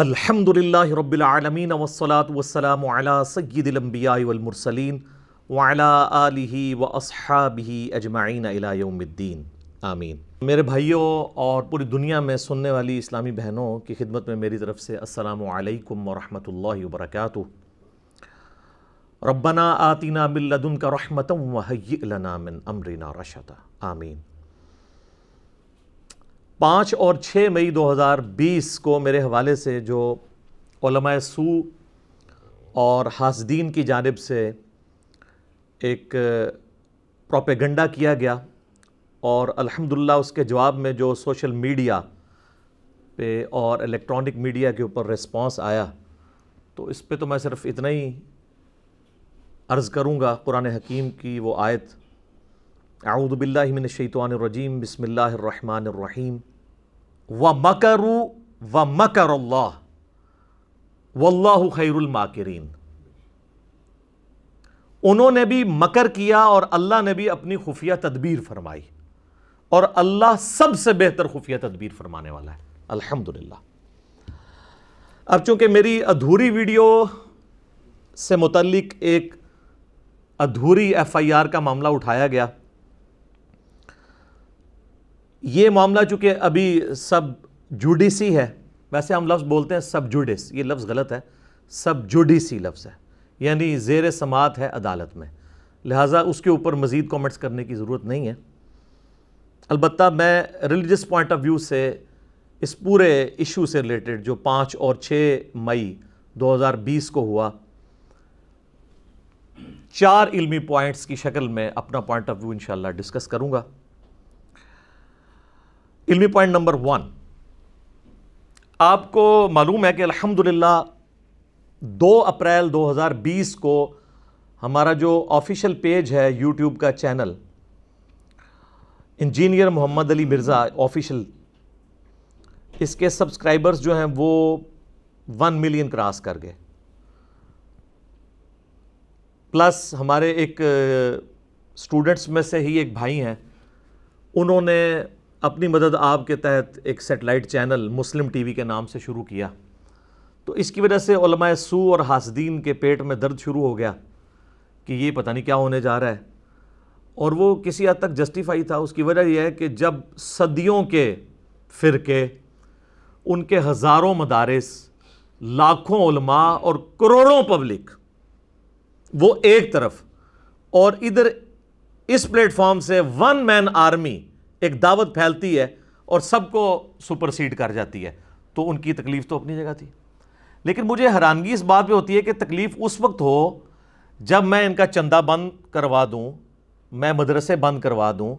अल्हम्दुलिल्लाहि रब्बिल आलमीन वस्सलातु वस्सलामु अला सय्यिदिल अंबियाइ वल मुरसलीन व अला आलिहि व अस्हाबिहि अजमाइन इला यौमिद्दीन आमीन। मेरे भाइयों और पूरी दुनिया में सुनने वाली इस्लामी बहनों की खिदमत में मेरी तरफ़ से अस्सलामु अलैकुम व रहमतुल्लाहि व बरकातुहू। रब्बना आतिना मिन लदुनका रहमतन व हय्यि लना मिन अम्रिना रशदा आमीन। 5 और 6 मई 2020 को मेरे हवाले से जो उलमाए सू और हासदीन की जानिब से एक प्रोपेगंडा किया गया और अल्हम्दुलिल्लाह उसके जवाब में जो सोशल मीडिया पे और इलेक्ट्रॉनिक मीडिया के ऊपर रिस्पांस आया, तो इस पे तो मैं सिर्फ़ इतना ही अर्ज़ करूँगा। कुरान हकीम की वो आयत आऊदु बिल्लाहि मिनश शैतानिर रजीम बिस्मिल्लाहिर रहमानिर रहीम व मकरुल्लाह वल्लाहु खैरुल माकिरीन। उन्होंने भी मकर किया और अल्लाह ने भी अपनी खुफिया तदबीर फरमाई और अल्लाह सबसे बेहतर खुफिया तदबीर फरमाने वाला है अल्हम्दुलिल्लाह। अब चूँकि मेरी अधूरी वीडियो से मुतल्लिक एक अधूरी FIR का मामला उठाया गया, ये मामला चूँकि अभी सब जुडिसी है, वैसे हम लफ्ज़ बोलते हैं सब जुडिस, ये लफ्ज़ गलत है, सब जुडिसी लफ्ज़ है, यानी ज़ेर समात है अदालत में, लिहाजा उसके ऊपर मज़ीद कमेंट्स करने की ज़रूरत नहीं है। अलबत्ता मैं रिलीजियस पॉइंट ऑफ व्यू से इस पूरे इशू से रिलेटेड जो 5 और 6 मई 2020 को हुआ, 4 इल्मी पॉइंट्स की शक्ल में अपना पॉइंट ऑफ व्यू इंशाल्लाह डिस्कस करूँगा। इल्मी पॉइंट नंबर 1, आपको मालूम है कि अल्हम्दुलिल्लाह 2 अप्रैल 2020 को हमारा जो ऑफिशियल पेज है यूट्यूब का channel engineer Mohammad Ali Mirza official, इसके सब्सक्राइबर्स जो हैं वो 1 मिलियन क्रॉस कर गए। प्लस हमारे एक स्टूडेंट्स में से ही एक भाई हैं, उन्होंने अपनी मदद आप के तहत एक सेटेलाइट चैनल मुस्लिम TV के नाम से शुरू किया, तो इसकी वजह से उलमाए सू और हासदीन के पेट में दर्द शुरू हो गया कि ये पता नहीं क्या होने जा रहा है, और वो किसी हद तक जस्टिफाई था। उसकी वजह यह है कि जब सदियों के फ़िरके, उनके हज़ारों मदारिस, लाखों उलमा और करोड़ों पब्लिक, वो एक तरफ, और इधर इस प्लेटफॉर्म से 1 मैन आर्मी एक दावत फैलती है और सबको सुपरसीड कर जाती है, तो उनकी तकलीफ़ तो अपनी जगह थी। लेकिन मुझे हैरानगी इस बात पे होती है कि तकलीफ़ उस वक्त हो जब मैं इनका चंदा बंद करवा दूं, मैं मदरसे बंद करवा दूं,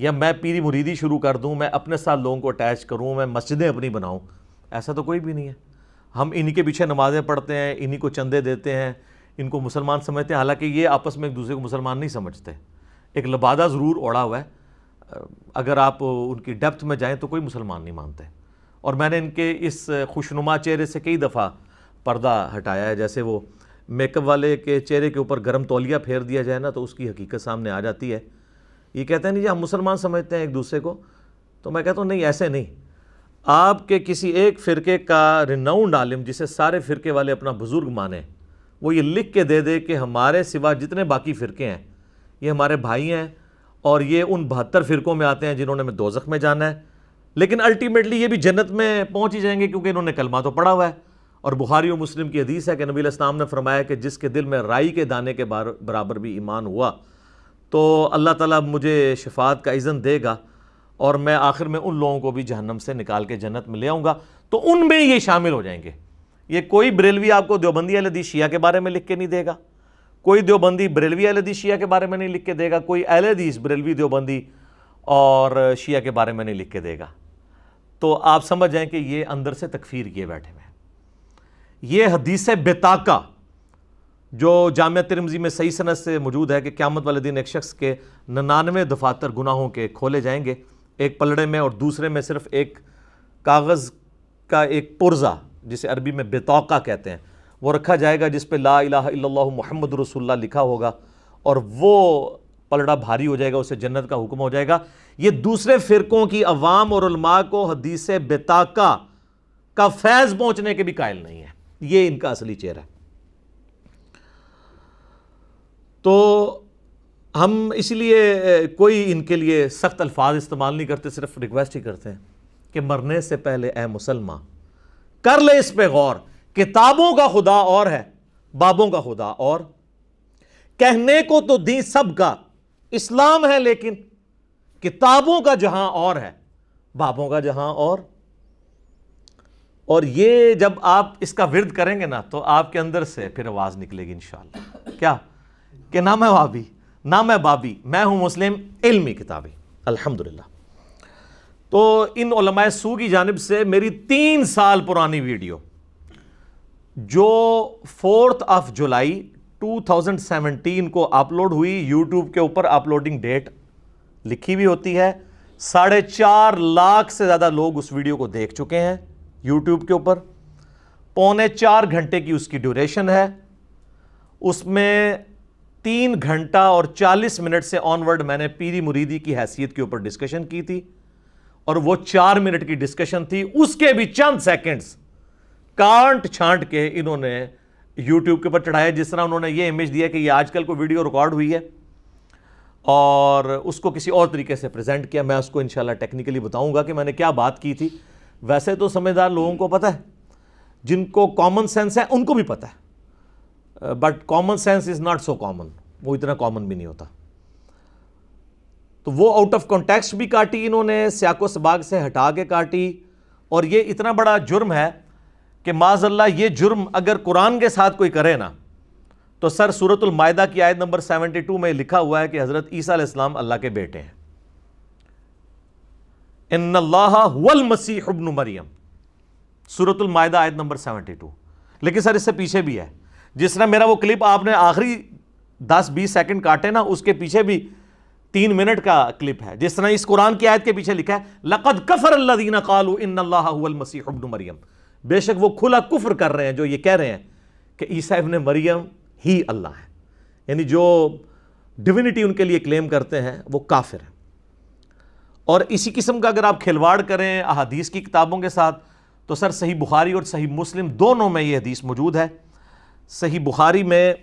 या मैं पीरी मुरीदी शुरू कर दूं, मैं अपने साथ लोगों को अटैच करूं, मैं मस्जिदें अपनी बनाऊं, ऐसा तो कोई भी नहीं है। हम इन्हीं के पीछे नमाज़ें पढ़ते हैं, इन्हीं को चंदे देते हैं, इनको मुसलमान समझते हैं, हालाँकि ये आपस में एक दूसरे को मुसलमान नहीं समझते। एक लबादा ज़रूर ओढ़ा हुआ है, अगर आप उनकी डेप्थ में जाएं तो कोई मुसलमान नहीं मानते। और मैंने इनके इस खुशनुमा चेहरे से कई दफ़ा पर्दा हटाया है, जैसे वो मेकअप वाले के चेहरे के ऊपर गर्म तौलिया फेर दिया जाए ना तो उसकी हकीकत सामने आ जाती है। ये कहते हैं नहीं जी हम मुसलमान समझते हैं एक दूसरे को, तो मैं कहता हूँ नहीं, ऐसे नहीं। आपके किसी एक फ़िरके का रिनाउंड आलिम जिसे सारे फ़िरके वाले अपना बुज़ुर्ग माने, वो ये लिख के दे दे कि हमारे सिवा जितने बाकी फ़िरके हैं ये हमारे भाई हैं और ये उन 72 फ़िरकों में आते हैं जिन्होंने में दोज़ख में जाना है, लेकिन अल्टीमेटली ये भी जन्नत में पहुंच ही जाएंगे क्योंकि इन्होंने कलमा तो पढ़ा हुआ है। और बुखारी और मुस्लिम की हदीस है कि नबी अलैहिस्सलाम ने फरमाया कि जिसके दिल में राई के दाने के बराबर भी ईमान हुआ तो अल्लाह ताला मुझे शफात का इज़न देगा और मैं आखिर में उन लोगों को भी जहन्नम से निकाल के जन्नत में ले आऊँगा, तो उनमें ये शामिल हो जाएंगे। ये कोई बरेलवी आपको देवबंदी अहले शिया के बारे में लिख के नहीं देगा, कोई देवबंदी बरेलवी अहले शिया के बारे में नहीं लिख के देगा, कोई अहले हदीस बरेलवी देवबंदी और शिया के बारे में नहीं लिख के देगा। तो आप समझ जाएं कि ये अंदर से तकफीर किए बैठे हुए हैं। ये हदीस बेताका जो जामिया तिरमिज़ी में सही सनद से मौजूद है कि क़यामत वाले दिन एक शख्स के 99 दफातर गुनाहों के खोले जाएंगे, एक पलड़े में, और दूसरे में सिर्फ़ एक कागज़ का एक पुर्जा जिसे अरबी में बेताका कहते हैं वो रखा जाएगा जिस पे ला इलाहा इल्लल्लाहु मुहम्मद रसूलुल्लाह लिखा होगा, और वो पलड़ा भारी हो जाएगा, उसे जन्नत का हुक्म हो जाएगा। ये दूसरे फ़िरक़ों की अवाम और उलमा को हदीस बेताका का फैज पहुंचने के भी कायल नहीं है। ये इनका असली चेहरा है। तो हम इसलिए कोई इनके लिए सख्त अल्फाज इस्तेमाल नहीं करते, सिर्फ रिक्वेस्ट ही करते हैं कि मरने से पहले ए मुसलमान कर ले इस पे गौर। किताबों का खुदा और है, बाबों का खुदा और। कहने को तो दी सब का इस्लाम है, लेकिन किताबों का जहां और है, बाबों का जहां और ये जब आप इसका विर्द करेंगे ना तो आपके अंदर से फिर आवाज निकलेगी इंशाल्लाह। क्या कि ना मैं वाबी ना मैं बाबी, मैं हूं मुस्लिम इल्मी किताबी। अल्हम्दुलिल्लाह। तो इन उलमाए सू की जानिब से मेरी 3 साल पुरानी वीडियो जो 4 जुलाई 2017 को अपलोड हुई, यूट्यूब के ऊपर अपलोडिंग डेट लिखी भी होती है। 4.5 लाख से ज़्यादा लोग उस वीडियो को देख चुके हैं यूट्यूब के ऊपर। 3.25 घंटे की उसकी ड्यूरेशन है। उसमें 3 घंटा और 40 मिनट से ऑनवर्ड मैंने पीरी मुरीदी की हैसियत के ऊपर डिस्कशन की थी, और वो 4 मिनट की डिस्कशन थी। उसके भी चंद सेकेंड्स कांट छांट के इन्होंने YouTube के ऊपर चढ़ाया। जिस तरह उन्होंने ये इमेज दिया कि ये आजकल कोई वीडियो रिकॉर्ड हुई है और उसको किसी और तरीके से प्रेजेंट किया। मैं उसको इंशाल्लाह टेक्निकली बताऊंगा कि मैंने क्या बात की थी। वैसे तो समझदार लोगों को पता है, जिनको कॉमन सेंस है उनको भी पता है, but common sense is not so common, वो इतना कॉमन भी नहीं होता। तो वो आउट ऑफ कॉन्टेक्स्ट भी काटी इन्होंने, सियाको सबाग से हटा के काटी। और ये इतना बड़ा जुर्म है कि माज़ल्ला ये जुर्म अगर कुरान के साथ कोई करे ना तो सर सूरतुल मायदा की आयत नंबर 72 में लिखा हुआ है कि हज़रत ईसा अलैहिस्सलाम अल्लाह के बेटे हैं। इन्नल्लाहा हुवल मसीह इब्नु मरियम, सूरतुल मायदा आयत नंबर 72। लेकिन सर इससे पीछे भी है, जिस तरह मेरा वो क्लिप आपने आखिरी 10-20 सेकंड काटे ना, उसके पीछे भी 3 मिनट का क्लिप है। जिस तरह इस कुरान की आयत के पीछे लिखा है लक़द कफ़र अल्लज़ीना क़ालू इन्नल्लाहा हुवल मसीह इब्नु मरियम, बेशक वो खुला कुफ्र कर रहे हैं जो ये कह रहे हैं कि ईसा इब्ने मरियम ही अल्लाह है। यानी जो डिविनिटी उनके लिए क्लेम करते हैं वो काफिर हैं। और इसी किस्म का अगर आप खिलवाड़ करें अहादीस की किताबों के साथ तो सर सही बुखारी और सही मुस्लिम दोनों में ये हदीस मौजूद है। सही बुखारी में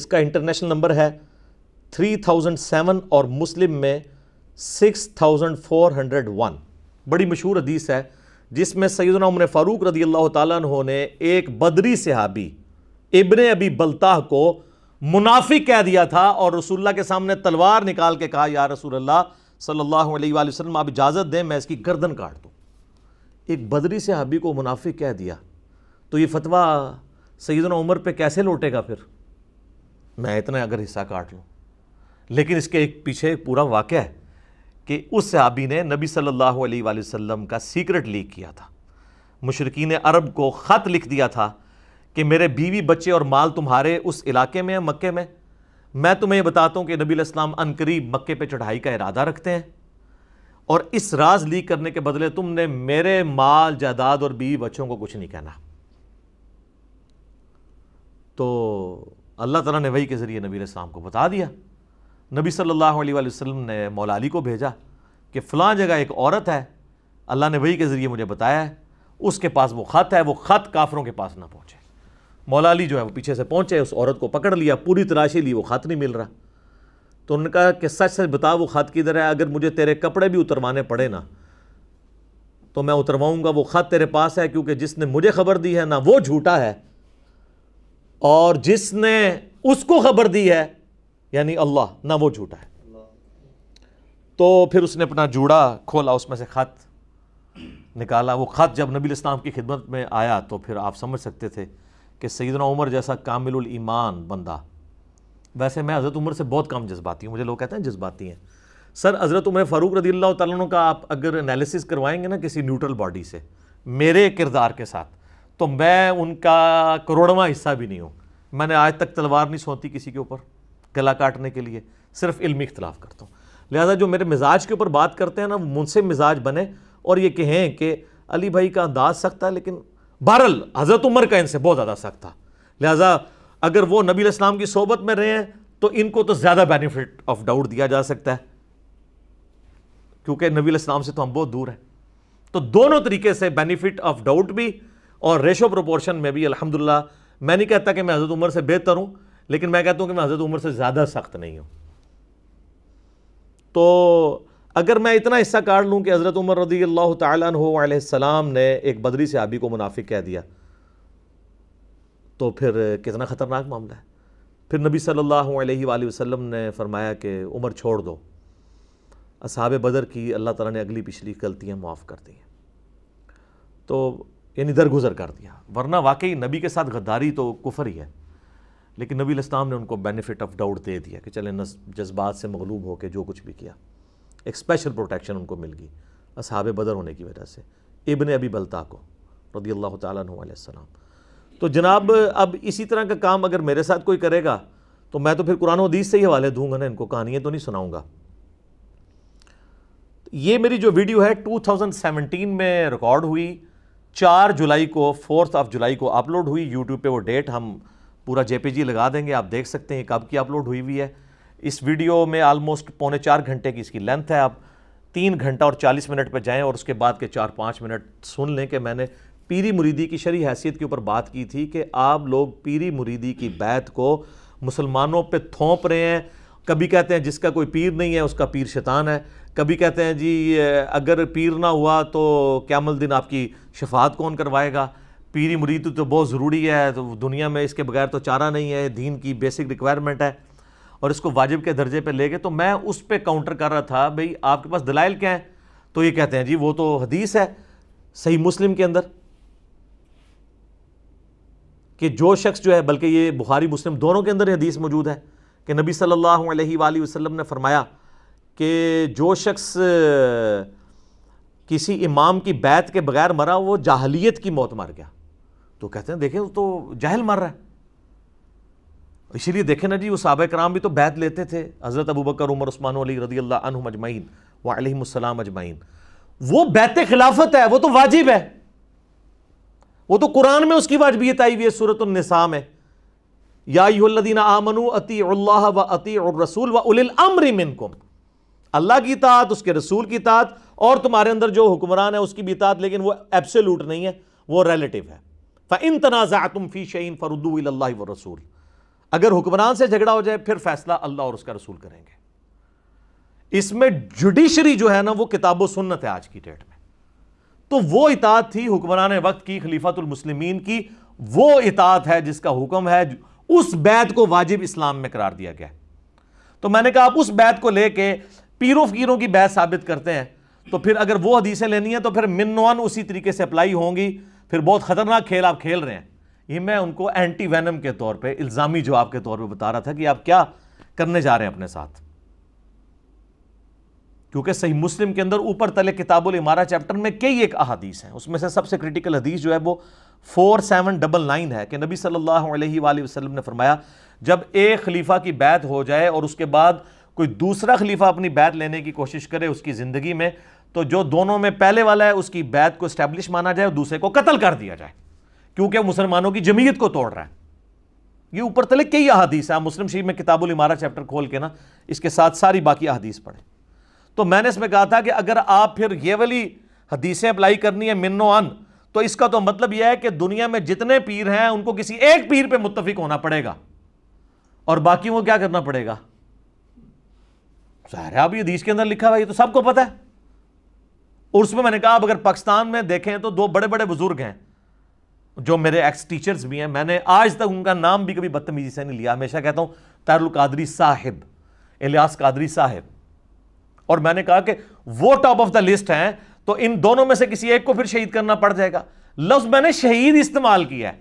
इसका इंटरनेशनल नंबर है 3007 और मुस्लिम में 6401। बड़ी मशहूर हदीस है जिसमें सैयदना उमर फारूक रदी अल्लाह ताला अन्हु ने एक बदरी सहाबी इब्ने अबी बल्ताह को मुनाफिक कह दिया था और रसूलुल्लाह के सामने तलवार निकाल के कहा या रसूलुल्लाह सल्लल्लाहु अलैहि वसल्लम आप इजाज़त दें मैं इसकी गर्दन काट दूँ। एक बदरी सहाबी को मुनाफिक कह दिया तो ये फतवा सैयदना उमर पे कैसे लौटेगा? फिर मैं इतना अगर हिस्सा काट लूँ, लेकिन इसके एक पीछे पूरा वाक़या है कि उस सहाबी ने नबी सल्लल्लाहु अलैहि वसल्लम का सीक्रेट लीक किया था। मुशरिकीन अरब को ख़त लिख दिया था कि मेरे बीवी बच्चे और माल तुम्हारे उस इलाके में है मक्के में, मैं तुम्हें ये बताता हूँ कि नबी अलैहिस्सलाम अनकरीब मक्के पे चढ़ाई का इरादा रखते हैं, और इस राज लीक करने के बदले तुमने मेरे माल जायदाद और बीवी बच्चों को कुछ नहीं कहना। तो अल्लाह ताला ने वही के ज़रिए नबी अलैहिस्सलाम को बता दिया। नबी सल्लल्लाहु अलैहि वसल्लम ने मौला अली को भेजा कि फ़लाँ जगह एक औरत है, अल्लाह ने वही के ज़रिए मुझे बताया है, उसके पास वो ख़त है, वो ख़त काफ़रों के पास ना पहुँचे। मौला अली जो है वो पीछे से पहुँचे, उस औरत को पकड़ लिया, पूरी तराशी ली, वो ख़त नहीं मिल रहा। तो उन्होंने कहा कि सच सच बता वो ख़त किधर है, अगर मुझे तेरे कपड़े भी उतरवाने पड़े ना तो मैं उतरवाऊँगा, वो ख़त तेरे पास है, क्योंकि जिसने मुझे खबर दी है ना वो झूठा है, और जिसने उसको खबर दी है यानी अल्लाह ना वो झूठा है। तो फिर उसने अपना जूड़ा खोला, उसमें से ख़त निकाला। वो ख़त जब नबी अलैहिस्सलाम की खिदमत में आया तो फिर आप समझ सकते थे कि सैयदना उमर जैसा कामिलुल ईमान बंदा, वैसे मैं हज़रत उमर से बहुत कम जज्बाती हूँ, मुझे लोग कहते हैं जज्बाती हैं। सर हज़रत उमर फ़ारूक रदी अल्लाह तआला अन्हु का आप अगर एनालिसिस करवाएंगे ना किसी न्यूट्रल बॉडी से मेरे किरदार के साथ, तो मैं उनका करोड़वां हिस्सा भी नहीं हूँ। मैंने आज तक तलवार नहीं सौंती किसी के ऊपर गला काटने के लिए, सिर्फ इल्मी इख्तलाफ करता हूँ। लिहाजा जो मेरे मिजाज के ऊपर बात करते हैं ना वो मुनसिब मिजाज बने और ये कहें कि अली भाई का अंदाज सख्त है, लेकिन बहरल हज़रत उमर का इनसे बहुत ज़्यादा सख्त था। लिहाजा अगर वो नबी अलैहिस्सलाम की सोबत में रहे हैं तो इनको तो ज़्यादा बेनिफिट ऑफ डाउट दिया जा सकता है, क्योंकि नबी अलैहिस्सलाम से तो हम बहुत दूर हैं। तो दोनों तरीके से बेनिफिट ऑफ डाउट भी और रेशो प्रोपोर्शन में भी अल्हम्दुलिल्लाह। मैं नहीं कहता कि मैं हज़रत उमर से बेहतर हूँ, लेकिन मैं कहता हूँ कि मैं हज़रत उमर से ज़्यादा सख्त नहीं हूँ। तो अगर मैं इतना हिस्सा काट लूँ कि हज़रत उमर रज़ियल्लाहु तआला अन्हु अलैहिस्सलाम ने एक बदरी सहाबी को मुनाफिक कह दिया, तो फिर कितना ख़तरनाक मामला है। फिर नबी सल्लल्लाहु अलैहि वसल्लम ने फरमाया कि उमर छोड़ दो, असहाबे बदर की अल्लाह ताला ने अगली पिछली गलतियाँ माफ़ कर दी हैं, तो यानी दरगुजर कर दिया। वरना वाकई नबी के साथ गद्दारी तो कुफर ही है। लेकिन नबी अलैहिस्सलाम ने उनको बेनिफिट ऑफ डाउट दे दिया कि चले जज्बात से मगलूब होकर जो कुछ भी किया, एक स्पेशल प्रोटेक्शन उनको मिल गई असहाबे बदर होने की वजह से, इब्ने अबी बल्ता को रदियल्लाहु तआला अन्हु अलैहिस्सलाम। तो जनाब अब इसी तरह का काम अगर मेरे साथ कोई करेगा तो मैं तो फिर कुरान हदीस से ही हवाले दूंगा ना, इनको कहानियाँ तो नहीं सुनाऊँगा। ये मेरी जो वीडियो है 2017 में रिकॉर्ड हुई, 4 जुलाई को, 4 जुलाई को अपलोड हुई। यूट्यूब पे वो डेट हम पूरा जेपीजी लगा देंगे, आप देख सकते हैं कब की अपलोड हुई हुई है। इस वीडियो में ऑलमोस्ट 3.25 घंटे की इसकी लेंथ है। आप 3 घंटा और 40 मिनट पर जाएं और उसके बाद के 4-5 मिनट सुन लें कि मैंने पीरी मुरीदी की शरई हैसियत के ऊपर बात की थी कि आप लोग पीरी मुरीदी की बैत को मुसलमानों पर थोप रहे हैं। कभी कहते हैं जिसका कोई पीर नहीं है उसका पीर शैतान है, कभी कहते हैं जी अगर पीर ना हुआ तो क़यामत दिन आपकी शफाअत कौन करवाएगा, पीरी मुरीद तो बहुत ज़रूरी है, तो दुनिया में इसके बगैर तो चारा नहीं है, दीन की बेसिक रिक्वायरमेंट है, और इसको वाजिब के दर्जे पे ले गए। तो मैं उस पर काउंटर कर रहा था, भाई आपके पास दलाइल क्या हैं? तो ये कहते हैं जी वो तो हदीस है सही मुस्लिम के अंदर कि जो शख्स जो है, बल्कि ये बुखारी मुस्लिम दोनों के अंदर हदीस मौजूद है कि नबी सल्लल्लाहु अलैहि वसल्लम ने फरमाया कि जो शख्स किसी इमाम की बैत के बगैर मरा वो जाहलियत की मौत मर गया। तो कहते हैं देखें वो तो जाहिल मर रहा है। इसीलिए देखें ना जी वो सहाबा कराम भी तो बैत लेते थे, हज़रत अबू बकर उमर उस्मान अली रज़ियल्लाहु अन्हुम अजमाइन व अलैहिमुस्सलाम अजमाइन। वो बैत खिलाफत है, वो तो वाजिब है, वो तो कुरान में उसकी वाजिबियत आई हुई है सूरत निसा में, या अय्युहल्लज़ीना आमनू अतीउल्लाह व अतीउर रसूल व उलिल अम्रि मिनकुम। अल्लाह की इताअत, उसके रसूल की इताअत, और तुम्हारे अंदर जो हुक्मरान है उसकी भी इताअत, लेकिन वो एब्सोल्यूट नहीं है, वो रिलेटिव है। फ़इन तनाज़अतुम फ़ी शैइन फ़रुद्दूहू इलल्लाहि व रसूल। अगर हुक्मरान से झगड़ा हो जाए फिर फैसला अल्लाह और उसका रसूल करेंगे। इसमें जुडिशरी जो है ना वो किताब व सुन्नत है आज की डेट में। तो वो इताअत थी हुक्मरान वक्त की, खलीफतुल मुस्लिमीन की, वो इताअत है जिसका हुक्म है, उस बैत को वाजिब इस्लाम में करार दिया गया। तो मैंने कहा आप उस बैत को लेके पीरों फकीरों की बैत साबित करते हैं, तो फिर अगर वो हदीसें लेनी है तो फिर मिनवान उसी तरीके से अप्लाई होंगी, फिर बहुत ख़तरनाक खेल आप खेल रहे हैं। ये मैं उनको एंटी वैनम के तौर पे, इल्ज़ामी जवाब के तौर पे बता रहा था कि आप क्या करने जा रहे हैं अपने साथ, क्योंकि सही मुस्लिम के अंदर ऊपर तले किताबुल इमारा चैप्टर में कई एक अहादीस हैं। उसमें से सबसे क्रिटिकल हदीस जो है वो 4799 है कि नबी सल्लल्लाहु अलैहि वसल्लम ने फरमाया जब एक खलीफा की बैत हो जाए और उसके बाद कोई दूसरा खलीफा अपनी बैत लेने की कोशिश करे उसकी ज़िंदगी में, तो जो दोनों में पहले वाला है उसकी बैत को इस्टेब्लिश माना जाए और दूसरे को कत्ल कर दिया जाए क्योंकि मुसलमानों की जमीयत को तोड़ रहा है। ये ऊपर तले कई अहादीस हैं, मुस्लिम शरीफ में किताबुल इमारा चैप्टर खोल के ना इसके साथ सारी बाकी अहादीस पढ़ें। तो मैंने इसमें कहा था कि अगर आप फिर ये वाली हदीसें अप्लाई करनी है मिन्नो अन, तो इसका तो मतलब यह है कि दुनिया में जितने पीर हैं उनको किसी एक पीर पे मुत्तफिक होना पड़ेगा और बाकियों को क्या करना पड़ेगा। ज़ाहिर है अभी हदीस के अंदर लिखा हुआ है, ये तो सबको पता है। और उसमें मैंने कहा आप अगर पाकिस्तान में देखें तो 2 बड़े बड़े बुजुर्ग हैं जो मेरे एक्स टीचर्स भी हैं, मैंने आज तक उनका नाम भी कभी बदतमीजी से नहीं लिया, हमेशा कहता हूँ तारुल कादरी साहिब, इलियास कादरी साहिब, और मैंने कहा कि वो टॉप ऑफ द लिस्ट हैं, तो इन दोनों में से किसी एक को फिर शहीद करना पड़ जाएगा। लफ्ज़ मैंने शहीद इस्तेमाल किया है,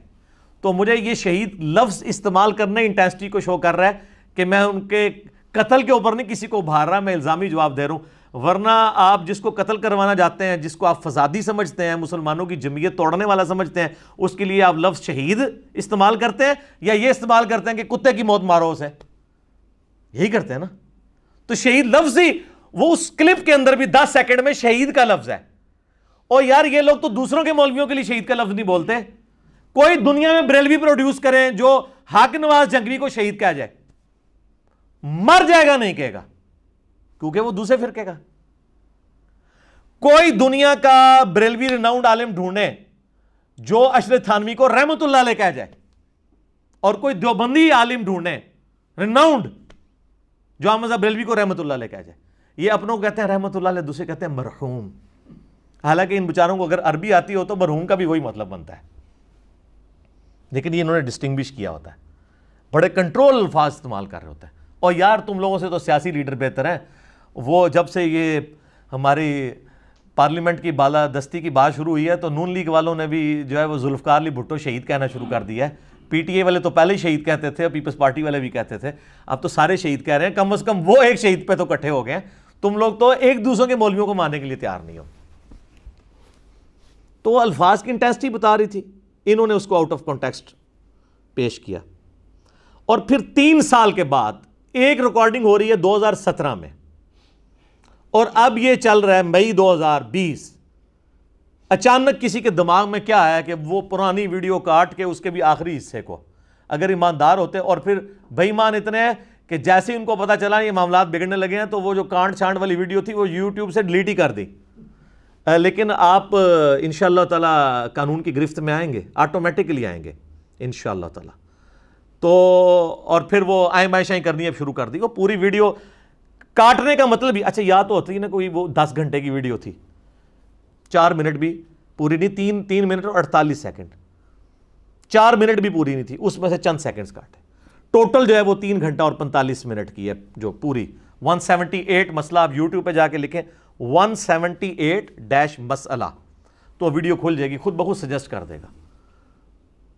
तो मुझे ये शहीद लफ्ज़ इस्तेमाल करने इंटेंसिटी को शो कर रहा है कि मैं उनके कत्ल के ऊपर नहीं किसी को उभार रहा, मैं इल्ज़ामी जवाब दे रहा हूँ। वरना आप जिसको कत्ल करवाना चाहते हैं, जिसको आप फसादी समझते हैं, मुसलमानों की जमीयत तोड़ने वाला समझते हैं, उसके लिए आप लफ्ज़ शहीद इस्तेमाल करते हैं या ये इस्तेमाल करते हैं कि कुत्ते की मौत मारो उसे, यही करते हैं ना। तो शहीद लफ्ज़ ही वो उस क्लिप के अंदर भी 10 सेकंड में शहीद का लफ्ज है। और यार ये लोग तो दूसरों के मौलवियों के लिए शहीद का लफ्ज नहीं बोलते। कोई दुनिया में ब्रेलवी प्रोड्यूस करें जो हाक नवाज जंगवी को शहीद कहा जाए, मर जाएगा नहीं कहेगा, क्योंकि वो दूसरे फिरके का। कोई दुनिया का ब्रेलवी रिनाउंड आलिम ढूंढे जो अशर थानवी को रहमतुल्लाह ले कह जाए, और कोई देवबंदी आलिम ढूंढे रिनाउंड जो अहमद ब्रेलवी को रहमतुल्लाह ले कह जाए। ये अपनों को कहते हैं रहमतुल्लाह ले, दूसरे कहते हैं मरहूम। हालांकि इन बेचारों को अगर अरबी आती हो तो मरहूम का भी वही मतलब बनता है, लेकिन ये इन्होंने डिस्टिंग्विश किया होता है, बड़े कंट्रोल अल्फाज इस्तेमाल कर रहे होते हैं। और यार तुम लोगों से तो सियासी लीडर बेहतर हैं, वो जब से ये हमारी पार्लियामेंट की बाला दस्ती की बात शुरू हुई है तो नून लीग वालों ने भी जो है वो जुल्फकार अली भुट्टो शहीद कहना शुरू कर दिया है। पीटीए वाले तो पहले शहीद कहते थे, पीपल्स पार्टी वाले भी कहते थे, अब तो सारे शहीद कह रहे हैं। कम से कम वो एक शहीद पे तो इकट्ठे हो गए हैं। तुम लोग तो एक दूसरों के मौलवियों को मारने के लिए तैयार नहीं हो। तो अल्फाज की इंटेंसिटी बता रही थी, इन्होंने उसको आउट ऑफ कॉन्टेक्स्ट पेश किया। और फिर 3 साल के बाद एक रिकॉर्डिंग हो रही है 2017 में, और अब ये चल रहा है मई 2020। अचानक किसी के दिमाग में क्या है कि वो पुरानी वीडियो काट के उसके भी आखिरी हिस्से को, अगर ईमानदार होते, और फिर बेईमान इतने हैं कि जैसे ही उनको पता चला ये मामलात बिगड़ने लगे हैं तो वो जो कांड छांट वाली वीडियो थी वो यूट्यूब से डिलीट ही कर दी। लेकिन आप इंशाअल्लाह ताला कानून की गिरफ्त में आएंगे, ऑटोमेटिकली आएंगे इंशाअल्लाह ताला। तो और फिर वो आएं-बाएं करनी अब शुरू कर दी। वो पूरी वीडियो काटने का मतलब ही, अच्छा या तो होती है ना कोई वो 10 घंटे की वीडियो थी, 4 मिनट भी पूरी नहीं, 3 मिनट और 48 सेकंड, 4 मिनट भी पूरी नहीं थी, उसमें से चंद सेकंड्स काटे। टोटल जो है वो 3 घंटा और 45 मिनट की है जो पूरी 178 मसला। आप यूट्यूब पे जाके लिखें 178-मसला तो वीडियो खुल जाएगी, खुद ब खुद सजेस्ट कर देगा।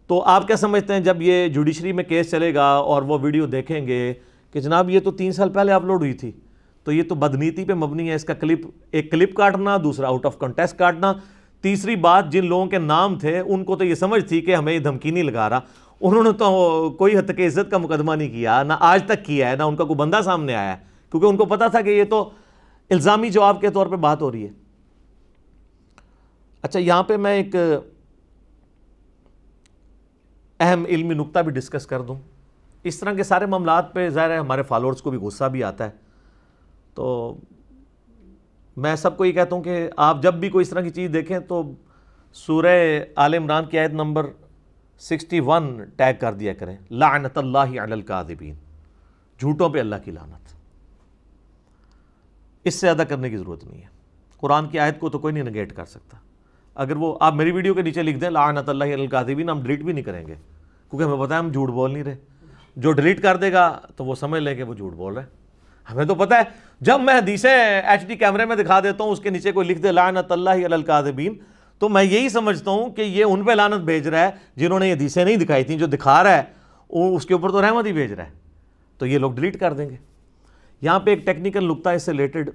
तो आप क्या समझते हैं जब ये जुडिशरी में केस चलेगा और वो वीडियो देखेंगे कि जनाब ये तो 3 साल पहले अपलोड हुई थी, तो ये तो बदनीति पे मबनी है, इसका क्लिप काटना, दूसरा आउट ऑफ कॉन्टेक्स्ट काटना, तीसरी बात जिन लोगों के नाम थे उनको तो ये समझ थी कि हमें धमकी नहीं लगा रहा, उन्होंने तो कोई हद तक इज्जत का मुकदमा नहीं किया, ना आज तक किया है, ना उनका कोई बंदा सामने आया, क्योंकि उनको पता था कि ये तो इल्ज़ामी जवाब के तौर पे बात हो रही है। अच्छा यहाँ पे मैं एक अहम इल्मी नुक्ता भी डिस्कस कर दूँ। इस तरह के सारे मामलात पे ज़ाहिर है हमारे फॉलोअर्स को भी गुस्सा भी आता है, तो मैं सबको ये कहता हूँ कि आप जब भी कोई इस तरह की चीज़ देखें तो सूरह आल इमरान की आयत नंबर 61 टैग कर दिया करें, लानतल्लाहि अलल काज़िबीन, झूठों पे अल्लाह की लानत। इससे ज़्यादा करने की ज़रूरत नहीं है। कुरान की आयत को तो कोई नहीं नेगेट कर सकता। अगर वो आप मेरी वीडियो के नीचे लिख दें लानतल्लाहि अलल काज़िबीन, हम डिलीट भी नहीं करेंगे, क्योंकि हमें पता है हम झूठ बोल नहीं रहे। जो डिलीट कर देगा तो वो समझ लेंगे वो झूठ बोल रहे हैं। हमें तो पता है, जब मैं हदीसें HD कैमरे में दिखा देता हूँ उसके नीचे कोई लिख दे लानतल्लाहि अलल काज़िबीन, तो मैं यही समझता हूँ कि ये उन पे लानत भेज रहा है जिन्होंने ये हदीसें नहीं दिखाई थी। जो दिखा रहा है उसके ऊपर तो रहमत ही भेज रहा है, तो ये लोग डिलीट कर देंगे। यहाँ पे एक टेक्निकल नुक्ता इससे रिलेटेड,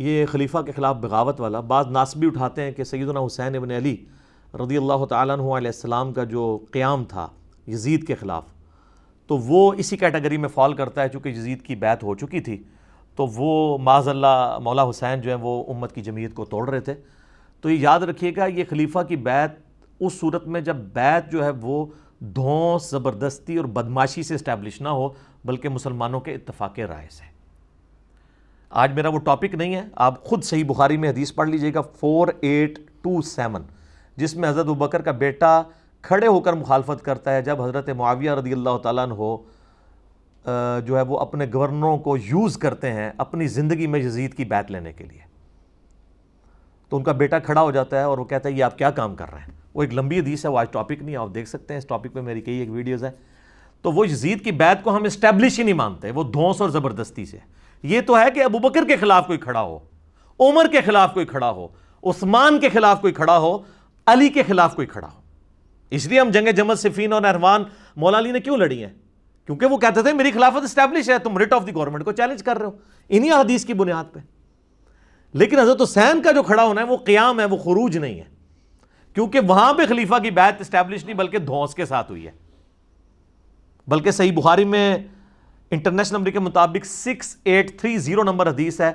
ये खलीफा के ख़िलाफ़ बगावत वाला, बाद नासबी उठाते हैं कि सैयदना हुसैन इब्न अली रदियल्लाहु तआला अन्हु अलैहिस्सलाम का जो क़याम था यजीद के ख़िलाफ़, तो वो इसी कैटेगरी में फॉल करता है। चूँकि यजीद की बैत हो चुकी थी तो वो माज़अल्लाह मौला हुसैन जो है वो उम्मत की जमीयत को तोड़ रहे थे। तो ये याद रखिएगा, ये खलीफा की बैत उस सूरत में जब बैत जो है वो धौंस, ज़बरदस्ती और बदमाशी से इस्टेब्लिश ना हो, बल्कि मुसलमानों के इत्तफाक़ राय से। आज मेरा वो टॉपिक नहीं है, आप ख़ुद सही बुखारी में हदीस पढ़ लीजिएगा 4827, जिसमें हज़रत अबू बकर का बेटा खड़े होकर मुखालफत करता है जब हज़रत मुआविया रदियल्लाहु ताला अन्हो जो है वो अपने गवर्नरों को यूज़ करते हैं अपनी ज़िंदगी में यजीद की बैत लेने के लिए। तो उनका बेटा खड़ा हो जाता है और वो कहता है ये आप क्या काम कर रहे हैं। वो एक लंबी हदीस है, वो आज टॉपिक नहीं है, आप देख सकते हैं, इस टॉपिक पे मेरी कई एक वीडियोस हैं। तो वो यजीद की बैत को हम इस्टेब्लिश ही नहीं मानते, वो धौंस और ज़बरदस्ती से। ये तो है कि अबू बकर के ख़िलाफ़ कोई खड़ा हो, उमर के ख़िलाफ़ कोई खड़ा हो, उस्मान के ख़िलाफ़ कोई खड़ा हो, अली के ख़िलाफ़ कोई खड़ा हो। इसलिए हम जंग जमल सिफ़ीन और अरवान मौला अली ने क्यों लड़ी हैं, क्योंकि वो कहते थे मेरी खिलाफत इस्टेब्लिश है, तुम रिट ऑफ द गवर्नमेंट को चैलेंज कर रहे हो इन्हीं हदीस की बुनियाद पर। लेकिन हज़रत हुसैन का जो खड़ा होना है वो क़ियाम है, वो खुरूज नहीं है, क्योंकि वहाँ पे खलीफा की बैत इस्टेब्लिश नहीं बल्कि धौंस के साथ हुई है। बल्कि सही बुखारी में इंटरनेशनल नंबर के मुताबिक 6830 नंबर हदीस है,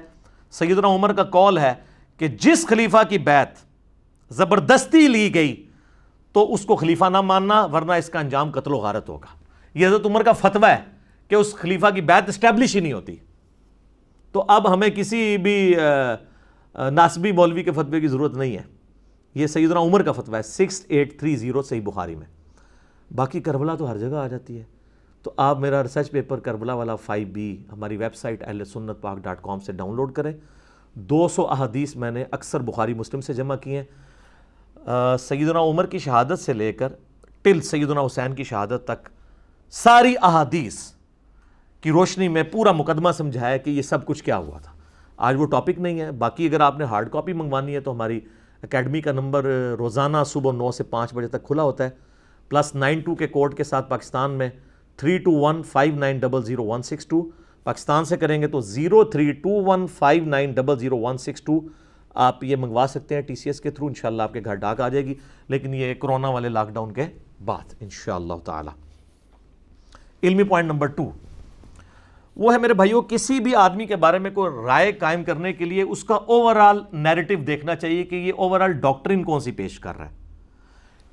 सैयदना उमर का कॉल है कि जिस खलीफा की बैत ज़बरदस्ती ली गई तो उसको खलीफा ना मानना, वरना इसका अंजाम कत्लो गारत होगा। यह हज़रत उमर का फतवा है कि उस खलीफा की बैत इस्टेब्लिश ही नहीं होती। तो अब हमें किसी भी नासबी मौलवी के फतवे की ज़रूरत नहीं है। ये सैयदना उमर का फतवा है 6830 सही बुखारी में। बाकी करबला तो हर जगह आ जाती है। तो आप मेरा रिसर्च पेपर करबला वाला 5B हमारी वेबसाइट ahlesunnatpak.com से डाउनलोड करें। 200 अहादीस मैंने अक्सर बुखारी मुस्लिम से जमा किए हैं। सैयदना उमर की शहादत से लेकर टिल सैयदना हुसैन की शहादत तक सारी अहादीस की रोशनी में पूरा मुकदमा समझाया कि ये सब कुछ क्या हुआ था। आज वो टॉपिक नहीं है। बाकी अगर आपने हार्ड कॉपी मंगवानी है तो हमारी एकेडमी का नंबर रोज़ाना सुबह 9 से 5 बजे तक खुला होता है। +92 के कोड के साथ पाकिस्तान में 3215900162, पाकिस्तान से करेंगे तो 032159000162 आप ये मंगवा सकते हैं TCS के थ्रू। इंशाल्लाह आपके घर डाक आ जाएगी, लेकिन ये कोरोना वाले लॉकडाउन के बाद इंशाल्लाह ताला। इल्मी पॉइंट नंबर 2 वो है मेरे भाइयों, किसी भी आदमी के बारे में कोई राय कायम करने के लिए उसका ओवरऑल नैरेटिव देखना चाहिए कि ये ओवरऑल डॉक्ट्रिन कौन सी पेश कर रहा है।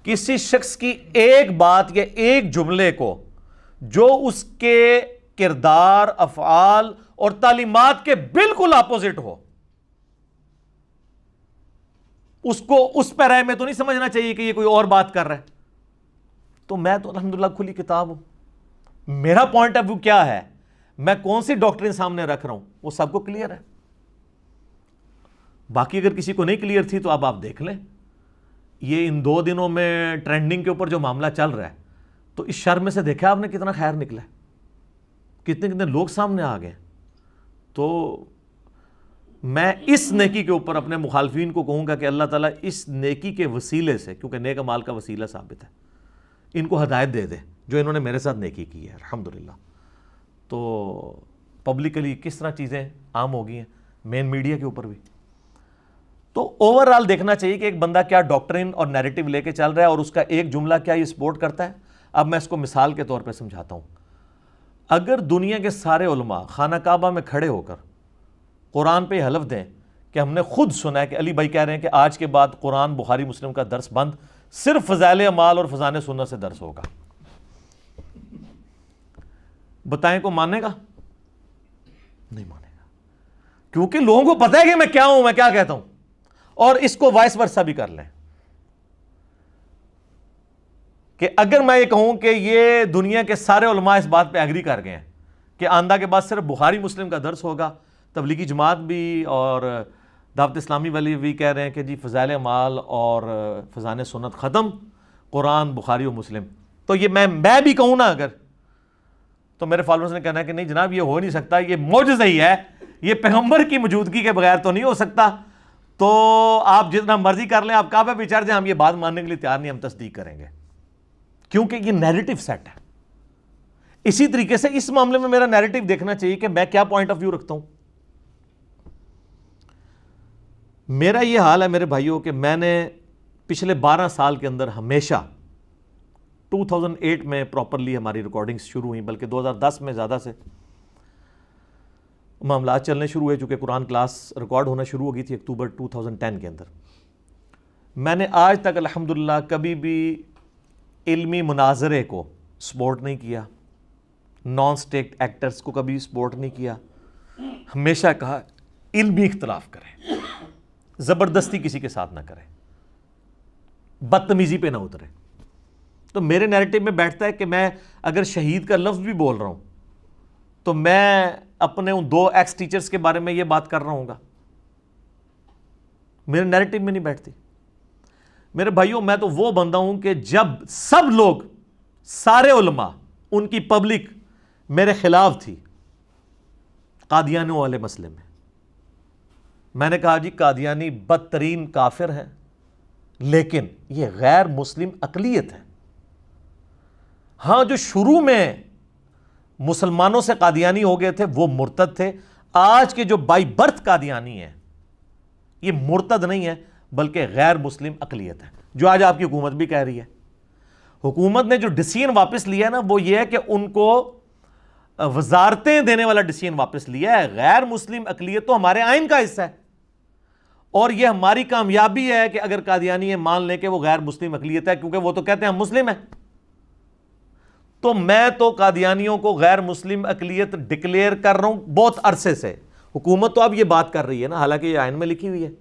किसी शख्स की एक बात या एक जुमले को जो उसके किरदार, अफआल और तालीमात के बिल्कुल अपोजिट हो, उसको उस पैराए में तो नहीं समझना चाहिए कि ये कोई और बात कर रहा है। तो मैं तो अल्हम्दुलिल्लाह खुली किताब हूं। मेरा पॉइंट ऑफ व्यू क्या है, मैं कौन सी डॉक्ट्रिन सामने रख रहा हूं, वो सबको क्लियर है। बाकी अगर किसी को नहीं क्लियर थी तो अब आप देख लें। ये इन 2 दिनों में ट्रेंडिंग के ऊपर जो मामला चल रहा है, तो इस शर में से देखा आपने कितना खैर निकला है, कितने कितने लोग सामने आ गए। तो मैं इस नेकी के ऊपर अपने मुखालफिन को कहूँगा कि अल्लाह ताला इस नेकी के वसीले से, क्योंकि नेक अमाल का वसीला साबित है, इनको हदायत दे दे जो इन्होंने मेरे साथ नेकी की है। अल्हम्दुलिल्लाह। तो पब्लिकली किस तरह चीज़ें आम हो गई हैं, मेन मीडिया के ऊपर भी। तो ओवरऑल देखना चाहिए कि एक बंदा क्या डॉक्ट्रिन और नैरेटिव लेके चल रहा है और उसका एक जुमला क्या ये सपोर्ट करता है। अब मैं इसको मिसाल के तौर पे समझाता हूँ। अगर दुनिया के सारे उलमा खाना काबा में खड़े होकर कुरान पे हलफ दें कि हमने खुद सुना है कि अली भाई कह रहे हैं कि आज के बाद कुरान, बुखारी, मुस्लिम का दर्स बंद, सिर्फ फजाइल अमाल और फजाने सुन्नत से दर्स होगा, बताएं को मानेगा? नहीं मानेगा, क्योंकि लोगों को पता है कि मैं क्या हूं, मैं क्या कहता हूं। और इसको वाइस वर्सा भी कर लें कि अगर मैं ये कहूं कि ये दुनिया के सारे उलमा इस बात पे एग्री कर गए हैं कि आंदा के बाद सिर्फ बुखारी मुस्लिम का दर्स होगा, तबलीगी जमात भी और दावत इस्लामी वाले भी कह रहे हैं कि जी फजाइल माल और फजान सुन्नत ख़त्म, कुरान, बुखारी और मुस्लिम। तो ये मैं भी कहूँ ना अगर, तो मेरे फॉलोअर्स ने कहना है कि नहीं जनाब ये हो नहीं सकता, ये मौजज़ा ही है, ये पैगम्बर की मौजूदगी के बगैर तो नहीं हो सकता। तो आप जितना मर्जी कर लें, आप काबा पे चढ़ जाएं, हम ये बात मानने के लिए तैयार नहीं, हम तस्दीक करेंगे, क्योंकि ये नैरेटिव सेट है। इसी तरीके से इस मामले में मेरा नैरेटिव देखना चाहिए कि मैं क्या पॉइंट ऑफ व्यू रखता हूं। मेरा ये हाल है मेरे भाइयों कि मैंने पिछले 12 साल के अंदर हमेशा, 2008 में प्रॉपरली हमारी रिकॉर्डिंग्स शुरू हुई, बल्कि 2010 में ज़्यादा से मामला चलने शुरू हुए, चूँकि कुरान क्लास रिकॉर्ड होना शुरू हो गई थी अक्टूबर 2010 के अंदर। मैंने आज तक अल्हम्दुलिल्लाह कभी भी इल्मी मुनाजरे को सपोर्ट नहीं किया, नॉन स्टेट एक्टर्स को कभी सपोर्ट नहीं किया। हमेशा कहा इल्मी इख्तलाफ करें, ज़बरदस्ती किसी के साथ ना करें, बदतमीज़ी पे ना उतरें। तो मेरे नैरेटिव में बैठता है कि मैं अगर शहीद का लफ्ज़ भी बोल रहा हूँ तो मैं अपने उन 2 एक्स टीचर्स के बारे में ये बात कर रहा हूँगा, मेरे नैरेटिव में नहीं बैठती। मेरे भाइयों मैं तो वो बंदा हूँ कि जब सब लोग, सारे उलमा, उनकी पब्लिक मेरे खिलाफ थी कादियानियों वाले मसले में, मैंने कहा जी कादियानी बदतरीन काफिर हैं, लेकिन ये गैर मुस्लिम अकलियत है। हाँ, जो शुरू में मुसलमानों से कादियानी हो गए थे वो मुर्तद थे। आज के जो बाई बर्थ कादियानी है ये मुर्तद नहीं है बल्कि गैर मुस्लिम अकलियत है, जो आज आपकी हुकूमत भी कह रही है। हुकूमत ने जो डिसीजन वापस लिया है ना, वो ये है कि उनको वजारतें देने वाला डिसीजन वापस लिया है। गैर मुस्लिम अकलियत तो हमारे आइन का हिस्सा है और ये हमारी कामयाबी है कि अगर कादियानी है मान लें कि वो गैर मुस्लिम अकलियत है, क्योंकि वो तो कहते हैं हम मुस्लिम हैं। तो मैं तो कादियानियों को गैर मुस्लिम अकलियत डिक्लेयर कर रहा हूं बहुत अरसे से, हुकूमत तो अब ये बात कर रही है ना, हालांकि ये आइन में लिखी हुई है,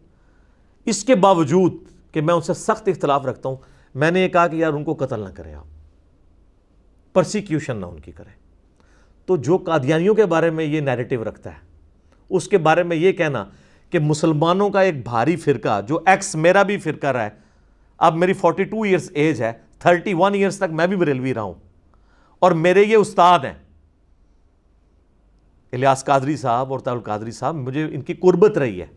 इसके बावजूद कि मैं उनसे सख्त इख्तलाफ रखता हूँ। मैंने ये कहा कि यार उनको कत्ल ना करें, आप परसिक्यूशन ना उनकी करें। तो जो कादियानियों के बारे में ये नैरेटिव रखता है, उसके बारे में ये कहना कि मुसलमानों का एक भारी फ़िरका जो एक्स मेरा भी फ़िरका रहा है, अब मेरी 42 ईयर्स एज है, 31 ईयर्स तक मैं भी बरेलवी रहा हूँ और मेरे ये उस्ताद हैं इलियास कादरी साहब और तारुल कादरी साहब, मुझे इनकी कुर्बत रही है।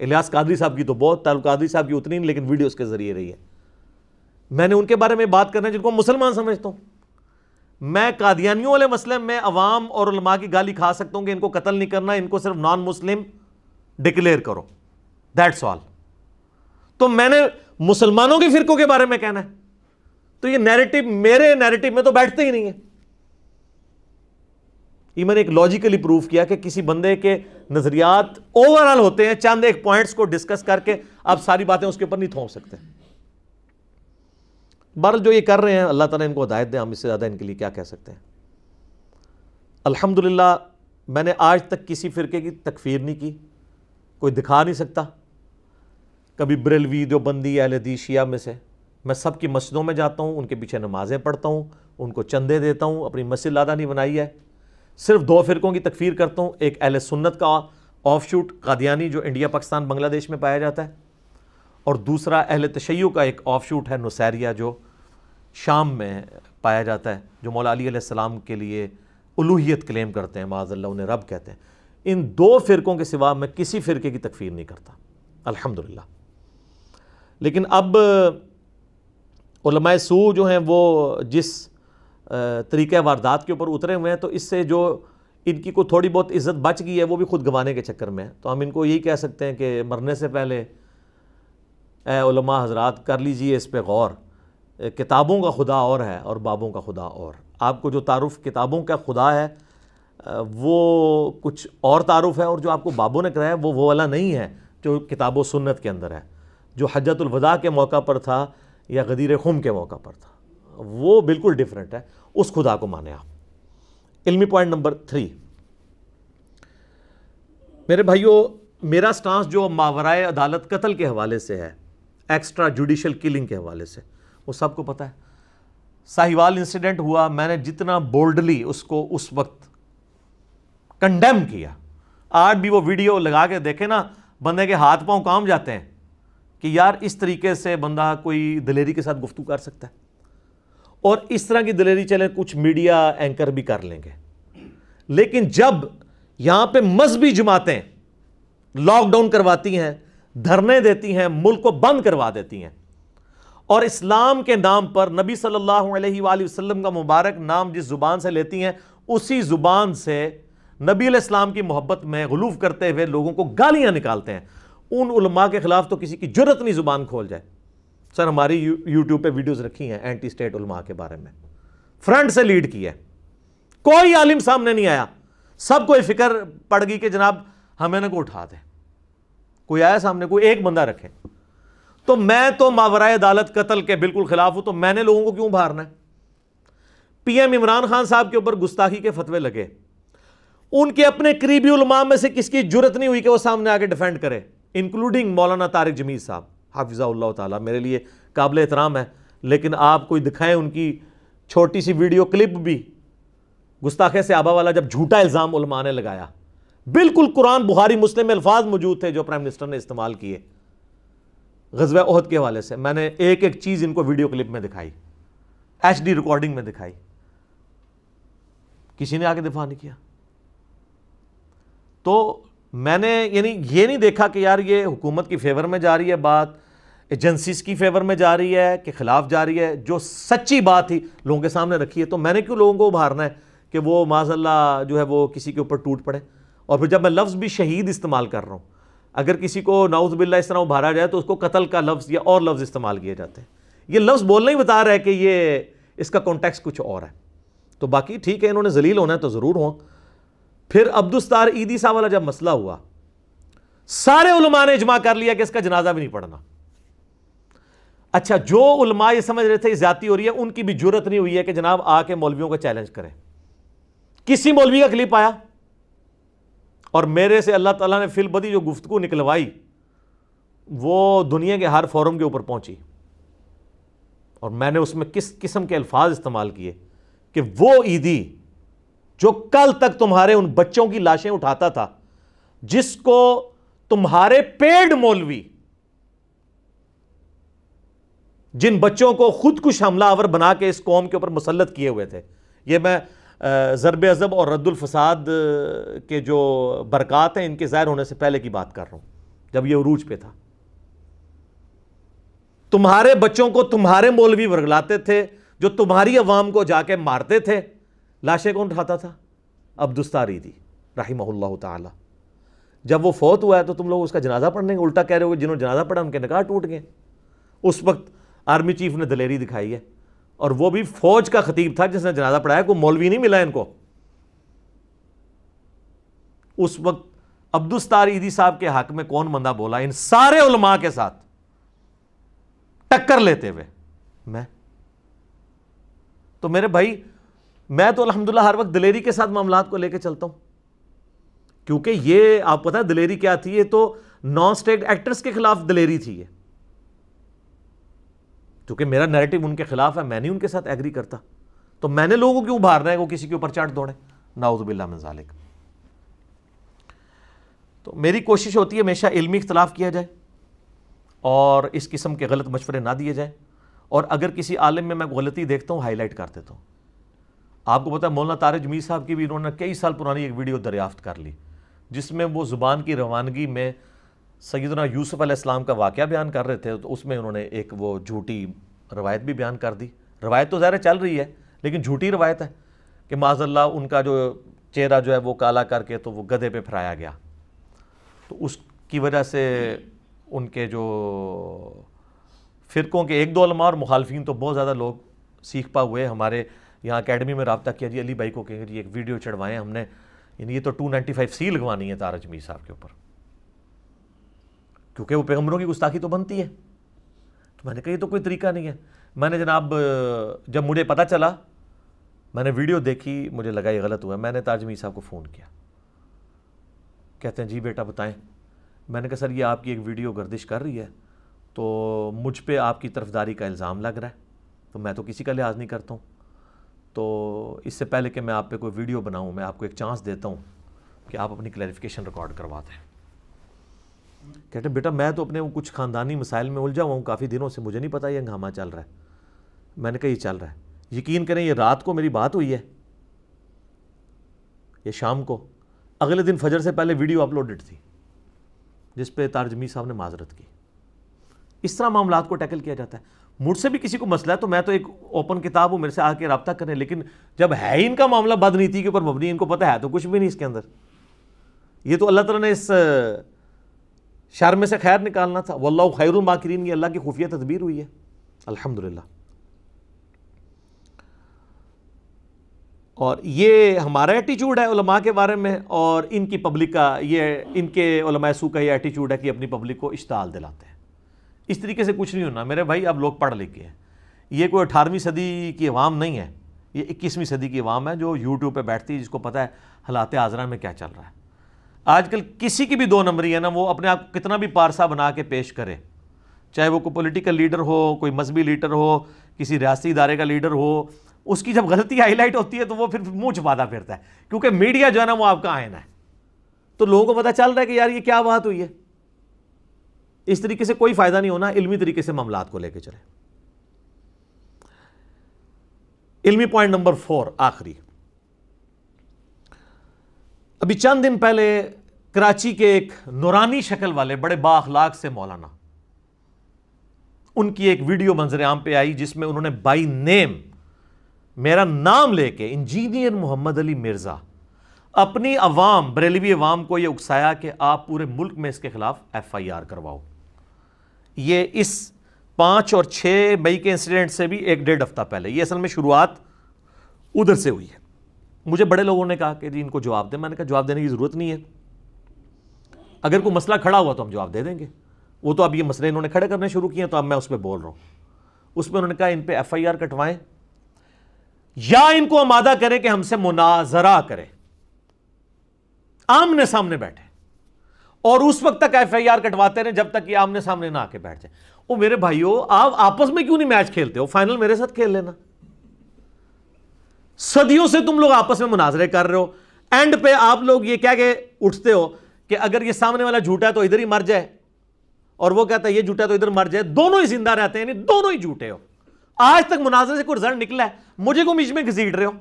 इलियास कादरी साहब की तो बहुत, तारुल कादरी साहब की उतनी नहीं, लेकिन वीडियोस के ज़रिए रही है। मैंने उनके बारे में बात करना है जिनको मुसलमान समझता हूँ। मैं कादियानियों वाले मसले में अवाम और उलमा की गाली खा सकता हूँ कि इनको कत्ल नहीं करना, इनको सिर्फ नॉन मुस्लिम डिक्लेयर करो, दैट्स ऑल। तो मैंने मुसलमानों के फिरकों के बारे में कहना है, तो ये नैरेटिव मेरे नैरेटिव में तो बैठते ही नहीं है। ये मैंने एक लॉजिकली प्रूफ किया कि किसी बंदे के नजरियात ओवरऑल होते हैं, चंद एक पॉइंट्स को डिस्कस करके आप सारी बातें उसके ऊपर नहीं थोप सकते। बहरहाल जो ये कर रहे हैं, अल्लाह ताला इनको हिदायत दे, हम इससे ज़्यादा इनके लिए क्या कह सकते हैं। अल्हम्दुलिल्लाह मैंने आज तक किसी फ़िरके की तकफीर नहीं की, कोई दिखा नहीं सकता कभी बरेलवी, देवबंदी, अहले-हदीस, शिया में से। मैं सबकी मस्जिदों में जाता हूँ, उनके पीछे नमाज़ें पढ़ता हूँ, उनको चंदे देता हूँ, अपनी मस्जिद लादा नहीं बनाई है। सिर्फ दो फ़िरकों की तकफीर करता हूँ, एक अहले सुन्नत का ऑफशूट कादियानी जो इंडिया, पाकिस्तान, बांग्लादेश में पाया जाता है, और दूसरा अहले तशय्यु का एक ऑफशूट है नुसैरिया जो शाम में पाया जाता है, जो मौला अली अलैहिस्सलाम के लिए उलूहियत क्लेम करते हैं, माज़ल्लाह उन्हें रब कहते हैं। इन दो फ़िरकों के सिवा मैं किसी फ़िरके की तकफीर नहीं करता अल्हम्दुलिल्लाह। लेकिन अब उलमाए सू जो हैं वो जिस तरीक़े वारदात के ऊपर उतरे हुए हैं, तो इससे जो इनकी को थोड़ी बहुत इज़्ज़त बच गई है वो भी खुद गंवाने के चक्कर में है। तो हम इनको यही कह सकते हैं कि मरने से पहले ए उलमा हजरात कर लीजिए इस पर गौर, किताबों का खुदा और है और बाबों का खुदा और। आपको जो तारुफ़ किताबों का खुदा है वो कुछ और तारुफ़ है, और जो आपको बाबों ने कराया वो वाला नहीं है जो किताब व सुन्नत के अंदर है, जो हज्जतुल वदा के मौका पर था या गदीर खुम के मौका पर था, वो बिल्कुल डिफरेंट है। उस खुदा को माने आप। इल्मी पॉइंट नंबर 3, मेरे भाइयों, मेरा स्टांस जो मावराए अदालत कत्ल के हवाले से है, एक्स्ट्रा जुडिशल किलिंग के हवाले से, वो सबको पता है। साहिवाल इंसिडेंट हुआ, मैंने जितना बोल्डली उसको उस वक्त कंडेम किया, आज भी वो वीडियो लगा के देखे ना, बंदे के हाथ पांव काम जाते हैं कि यार इस तरीके से बंदा कोई दिलेरी के साथ गुफ्तगू कर सकता है। और इस तरह की दिलेरी चले कुछ मीडिया एंकर भी कर लेंगे, लेकिन जब यहाँ पे मजहबी जमातें लॉकडाउन करवाती हैं, धरने देती हैं, मुल्क को बंद करवा देती हैं, और इस्लाम के नाम पर नबी सल्लल्लाहु अलैहि वसल्लम का मुबारक नाम जिस ज़ुबान से लेती हैं उसी ज़ुबान से नबी अलैहिस्सलाम की मोहब्बत में गुलूफ करते हुए लोगों को गालियाँ निकालते हैं, उन उलमा के ख़िलाफ़ तो किसी की जुर्रत नहीं ज़ुबान खोल जाए। सर हमारी यूट्यूब पे वीडियोज़ रखी हैं एंटी स्टेट उलमा के बारे में, फ्रंट से लीड की है, कोई आलिम सामने नहीं आया, सब कोई फिक्र पड़ गई कि जनाब हमें ना को उठा दें, कोई आया सामने, कोई एक बंदा रखें। तो मैं तो मावराए अदालत कत्ल के बिल्कुल ख़िलाफ़ हूँ, तो मैंने लोगों को क्यों भारना है। PM इमरान खान साहब के ऊपर गुस्ताखी के फतवे लगे, उनके अपने करीबी उलमा में से किसकी जुर्रत नहीं हुई कि वो सामने आके डिफेंड करे, इंक्लूडिंग मौलाना तारिक जमीर साहब हाफिज़ाउल्लाह ताला, मेरे लिए काबिल एहतराम है, लेकिन आप कोई दिखाएं उनकी छोटी सी वीडियो क्लिप भी। गुस्ताखे से आबा वाला जब झूठा इल्ज़ाम उलमा ने लगाया, बिल्कुल कुरान, बुखारी, मुस्लिम में अल्फाज मौजूद थे जो प्राइम मिनिस्टर ने इस्तेमाल किए ग़ज़वा ओहद के हवाले से, मैंने एक एक चीज़ इनको वीडियो क्लिप में दिखाई, HD रिकॉर्डिंग में दिखाई, किसी ने आके दिफा नहीं किया। तो मैंने यानी ये नहीं देखा कि यार ये हुकूमत की फेवर में जा रही है बात, एजेंसीज की फेवर में जा रही है कि ख़िलाफ़ जा रही है, जो सच्ची बात ही लोगों के सामने रखी है। तो मैंने क्यों लोगों को उभारना है कि वो माज़ल्लाह जो है वो किसी के ऊपर टूट पड़े। और फिर जब मैं लफ्ज़ भी शहीद इस्तेमाल कर रहा हूँ, अगर किसी को नाउज़ बिल्ला इस तरह उभारा जाए तो उसको कत्ल का लफ्ज़ या और लफ्ज़ इस्तेमाल किए जाते हैं। ये लफ्ज़ बोलना ही बता रहा है कि ये इसका कॉन्टेक्स्ट कुछ और है। तो बाकी ठीक है, इन्होंने जलील होना है तो ज़रूर हों। फिर अब्दुल सत्तार ईदी साहब वाला जब मसला हुआ, सारे उलमा ने इजमा कर लिया कि इसका जनाजा भी नहीं पढ़ना। अच्छा, जो उलमा ये समझ रहे थे ये ज़्यादती हो रही है, उनकी भी जुर्रत नहीं हुई है कि जनाब आके मौलवियों को चैलेंज करें। किसी मौलवी का क्लिप आया, और मेरे से अल्लाह ताला ने फिलबदी जो गुफ्तगू निकलवाई वो दुनिया के हर फोरम के ऊपर पहुंची, और मैंने उसमें किस किस्म के अल्फाज इस्तेमाल किए कि वो ईदी जो कल तक तुम्हारे उन बच्चों की लाशें उठाता था जिसको तुम्हारे पेड़ मौलवी, जिन बच्चों को खुदकुश हमलावर बना के इस कौम के ऊपर मुसल्लत किए हुए थे, ये मैं ज़रब अज़ब और रद्दुल फसाद के जो बरक़ात हैं इनके ज़ाहिर होने से पहले की बात कर रहा हूँ, जब ये उरूज पे था। तुम्हारे बच्चों को तुम्हारे मौलवी वर्गलाते थे, जो तुम्हारी अवाम को जाके मारते थे। लाशें कौन उठाता था? अब्दुल सत्तार एधी रहिमहुल्लाह ताला। जब वो फौत हुआ है तो तुम लोग उसका जनाजा पढ़ने उल्टा कह रहे हो, जिन्होंने जनाजा पढ़ा उनके निकाह टूट गए। उस वक्त आर्मी चीफ ने दलेरी दिखाई है, और वो भी फौज का खतीब था जिसने जनाजा पढ़ाया, कोई मौलवी नहीं मिला इनको। उस वक्त अब्दुल सत्तार एधी साहब के हक में कौन बंदा बोला इन सारे उलमा के साथ टक्कर लेते हुए? मैं तो, मेरे भाई, मैं तो अल्हम्दुलिल्लाह हर वक्त दलेरी के साथ मामलात को लेकर चलता हूं, क्योंकि ये आप पता है दलेरी क्या थी? ये तो नॉन स्टेट एक्टर्स के खिलाफ दलेरी थी। ये क्योंकि मेरा नैरेटिव उनके खिलाफ है, मैं नहीं उनके साथ एग्री करता, तो मैंने लोगों को क्यों उभारना है वो किसी के ऊपर चाट दौड़े? नाउज़ुबिल्लाह मिन ज़ालिक। तो मेरी कोशिश होती है हमेशा इल्मी इख्तलाफ किया जाए और इस किस्म के गलत मशवरे ना दिए जाएँ, और अगर किसी आलिम में मैं गलती देखता हूँ हाईलाइट कर देता हूँ। आपको पता है मौलाना तारिक मीर साहब की भी इन्होंने कई साल पुरानी एक वीडियो दरियाफ्त कर ली, जिसमें वो ज़ुबान की रवानगी में सैयदना यूसुफ अलैहिस्सलाम का वाक़या बयान कर रहे थे, तो उसमें उन्होंने एक वो झूठी रवायत भी बयान कर दी। रवायत तो ज़ाहिर चल रही है, लेकिन झूठी रवायत है कि माज़ल्ला उनका जो चेहरा जो है वो काला करके तो वो गधे पे फहराया गया, तो उसकी वजह से उनके जो फ़िरकों के एक दो उलमा और मुखालफिन तो बहुत ज़्यादा लोग सीख पा हुए। हमारे यहाँ अकेडमी में रब्ता किया, जी अली भाई को कह जी एक वीडियो चढ़वाएँ हमने, यानी ये तो 295C लगवानी है तारिक मीर साहब के ऊपर, क्योंकि वो पैगम्बरों की गुस्ताखी तो बनती है। तो मैंने कहा ये तो कोई तरीका नहीं है। मैंने जनाब, जब मुझे पता चला, मैंने वीडियो देखी, मुझे लगा ये गलत हुआ, मैंने तारिक मीर साहब को फ़ोन किया। कहते हैं जी बेटा बताएं। मैंने कहा सर ये आपकी एक वीडियो गर्दिश कर रही है, तो मुझ पर आपकी तरफदारी का इल्ज़ाम लग रहा है, तो मैं तो किसी का लिहाज नहीं करता हूँ, तो इससे पहले कि मैं आप पे कोई वीडियो बनाऊँ, मैं आपको एक चांस देता हूँ कि आप अपनी क्लैरिफिकेशन रिकॉर्ड करवा दें। कहते बेटा मैं तो अपने कुछ ख़ानदानी मसाइल में उलझा हुआ हूँ काफ़ी दिनों से, मुझे नहीं पता ये हंगामा चल रहा है। मैंने कहा ये चल रहा है, यकीन करें ये रात को मेरी बात हुई है, ये शाम को, अगले दिन फजर से पहले वीडियो अपलोडेड थी, जिस पर तारिक मीर साहब ने माजरत की। इस तरह मामलात को टैकल किया जाता है। मुझसे भी किसी को मसला है तो मैं तो एक ओपन किताब हूँ, मेरे से आके रब्ता करें, लेकिन जब है ही इनका मामला बदनीति के ऊपर मबनी, इनको पता है तो कुछ भी नहीं इसके अंदर। ये तो अल्लाह ताला ने इस शर में से खैर निकालना था, वल्लाहु खैरुल माकिरीन, ये अल्लाह की खुफिया तदबीर हुई है अल्हम्दुलिल्लाह। और ये हमारा एटीट्यूड है उलमा के बारे में, और इनकी पब्लिक का ये, इनके उलमा सू का ये एटीट्यूड है कि अपनी पब्लिक को इश्ताल दिलाते हैं। इस तरीके से कुछ नहीं होना मेरे भाई। अब लोग पढ़ लिखे हैं, ये कोई 18वीं सदी की अवाम नहीं है, ये 21वीं सदी की अवाम है जो यूट्यूब पे बैठती है, जिसको पता है हालात हाजरा में क्या चल रहा है। आजकल किसी की भी दो नंबरी है ना, वो अपने आप कितना भी पारसा बना के पेश करे, चाहे वो कोई पोलिटिकल लीडर हो, कोई मजहबी लीडर हो, किसी रियासती इदारे का लीडर हो, उसकी जब गलती हाईलाइट होती है तो वो फिर मुँह छुपाता फिरता है, क्योंकि मीडिया जो है ना वो आपका आयना है। तो लोगों को पता चल रहा है कि यार ये क्या बात हुई है। इस तरीके से कोई फायदा नहीं होना, इल्मी तरीके से मामलात को लेकर चले। इल्मी पॉइंट नंबर 4 आखिरी। अभी चंद दिन पहले कराची के एक नूरानी शक्ल वाले बड़े बाखलाक से मौलाना, उनकी एक वीडियो मंजर आम पे आई, जिसमें उन्होंने बाई नेम मेरा नाम लेके इंजीनियर मोहम्मद अली मिर्जा अपनी अवाम, बरेलवी अवाम को यह उकसाया कि आप पूरे मुल्क में इसके खिलाफ FIR करवाओ। ये इस 5 और 6 मई के इंसिडेंट से भी एक 1.5 हफ्ता पहले, ये असल में शुरुआत उधर से हुई है। मुझे बड़े लोगों ने कहा कि जी इनको जवाब दें। मैंने कहा जवाब देने की ज़रूरत नहीं है, अगर कोई मसला खड़ा हुआ तो हम जवाब दे देंगे, वो तो अब ये मसले इन्होंने खड़े करने शुरू किए, तो अब मैं उस पर बोल रहा हूँ। उसमें उन्होंने कहा इन पर FIR कटवाएँ या इनको आमादा करें कि हमसे मुनाजरा करें। आमने सामने बैठे और उस वक्त तक FIR कटवाते रहे जब तक ये आमने सामने ना आके बैठ जाए। ओ मेरे भाइयों, आप आपस में क्यों नहीं मैच खेलते हो? फाइनल मेरे साथ खेल लेना। सदियों से तुम लोग आपस में मुनाजरे कर रहे हो, एंड पे आप लोग ये क्या के उठते हो कि अगर ये सामने वाला झूठा है तो इधर ही मर जाए और वो कहता है ये झूठा है तो इधर मर जाए, दोनों ही जिंदा रहते हैं, यानी दोनों ही झूठे हो। आज तक मुनाजरे से कोई रिजल्ट निकला है? मुझे को बीच में घसीट रहे हो।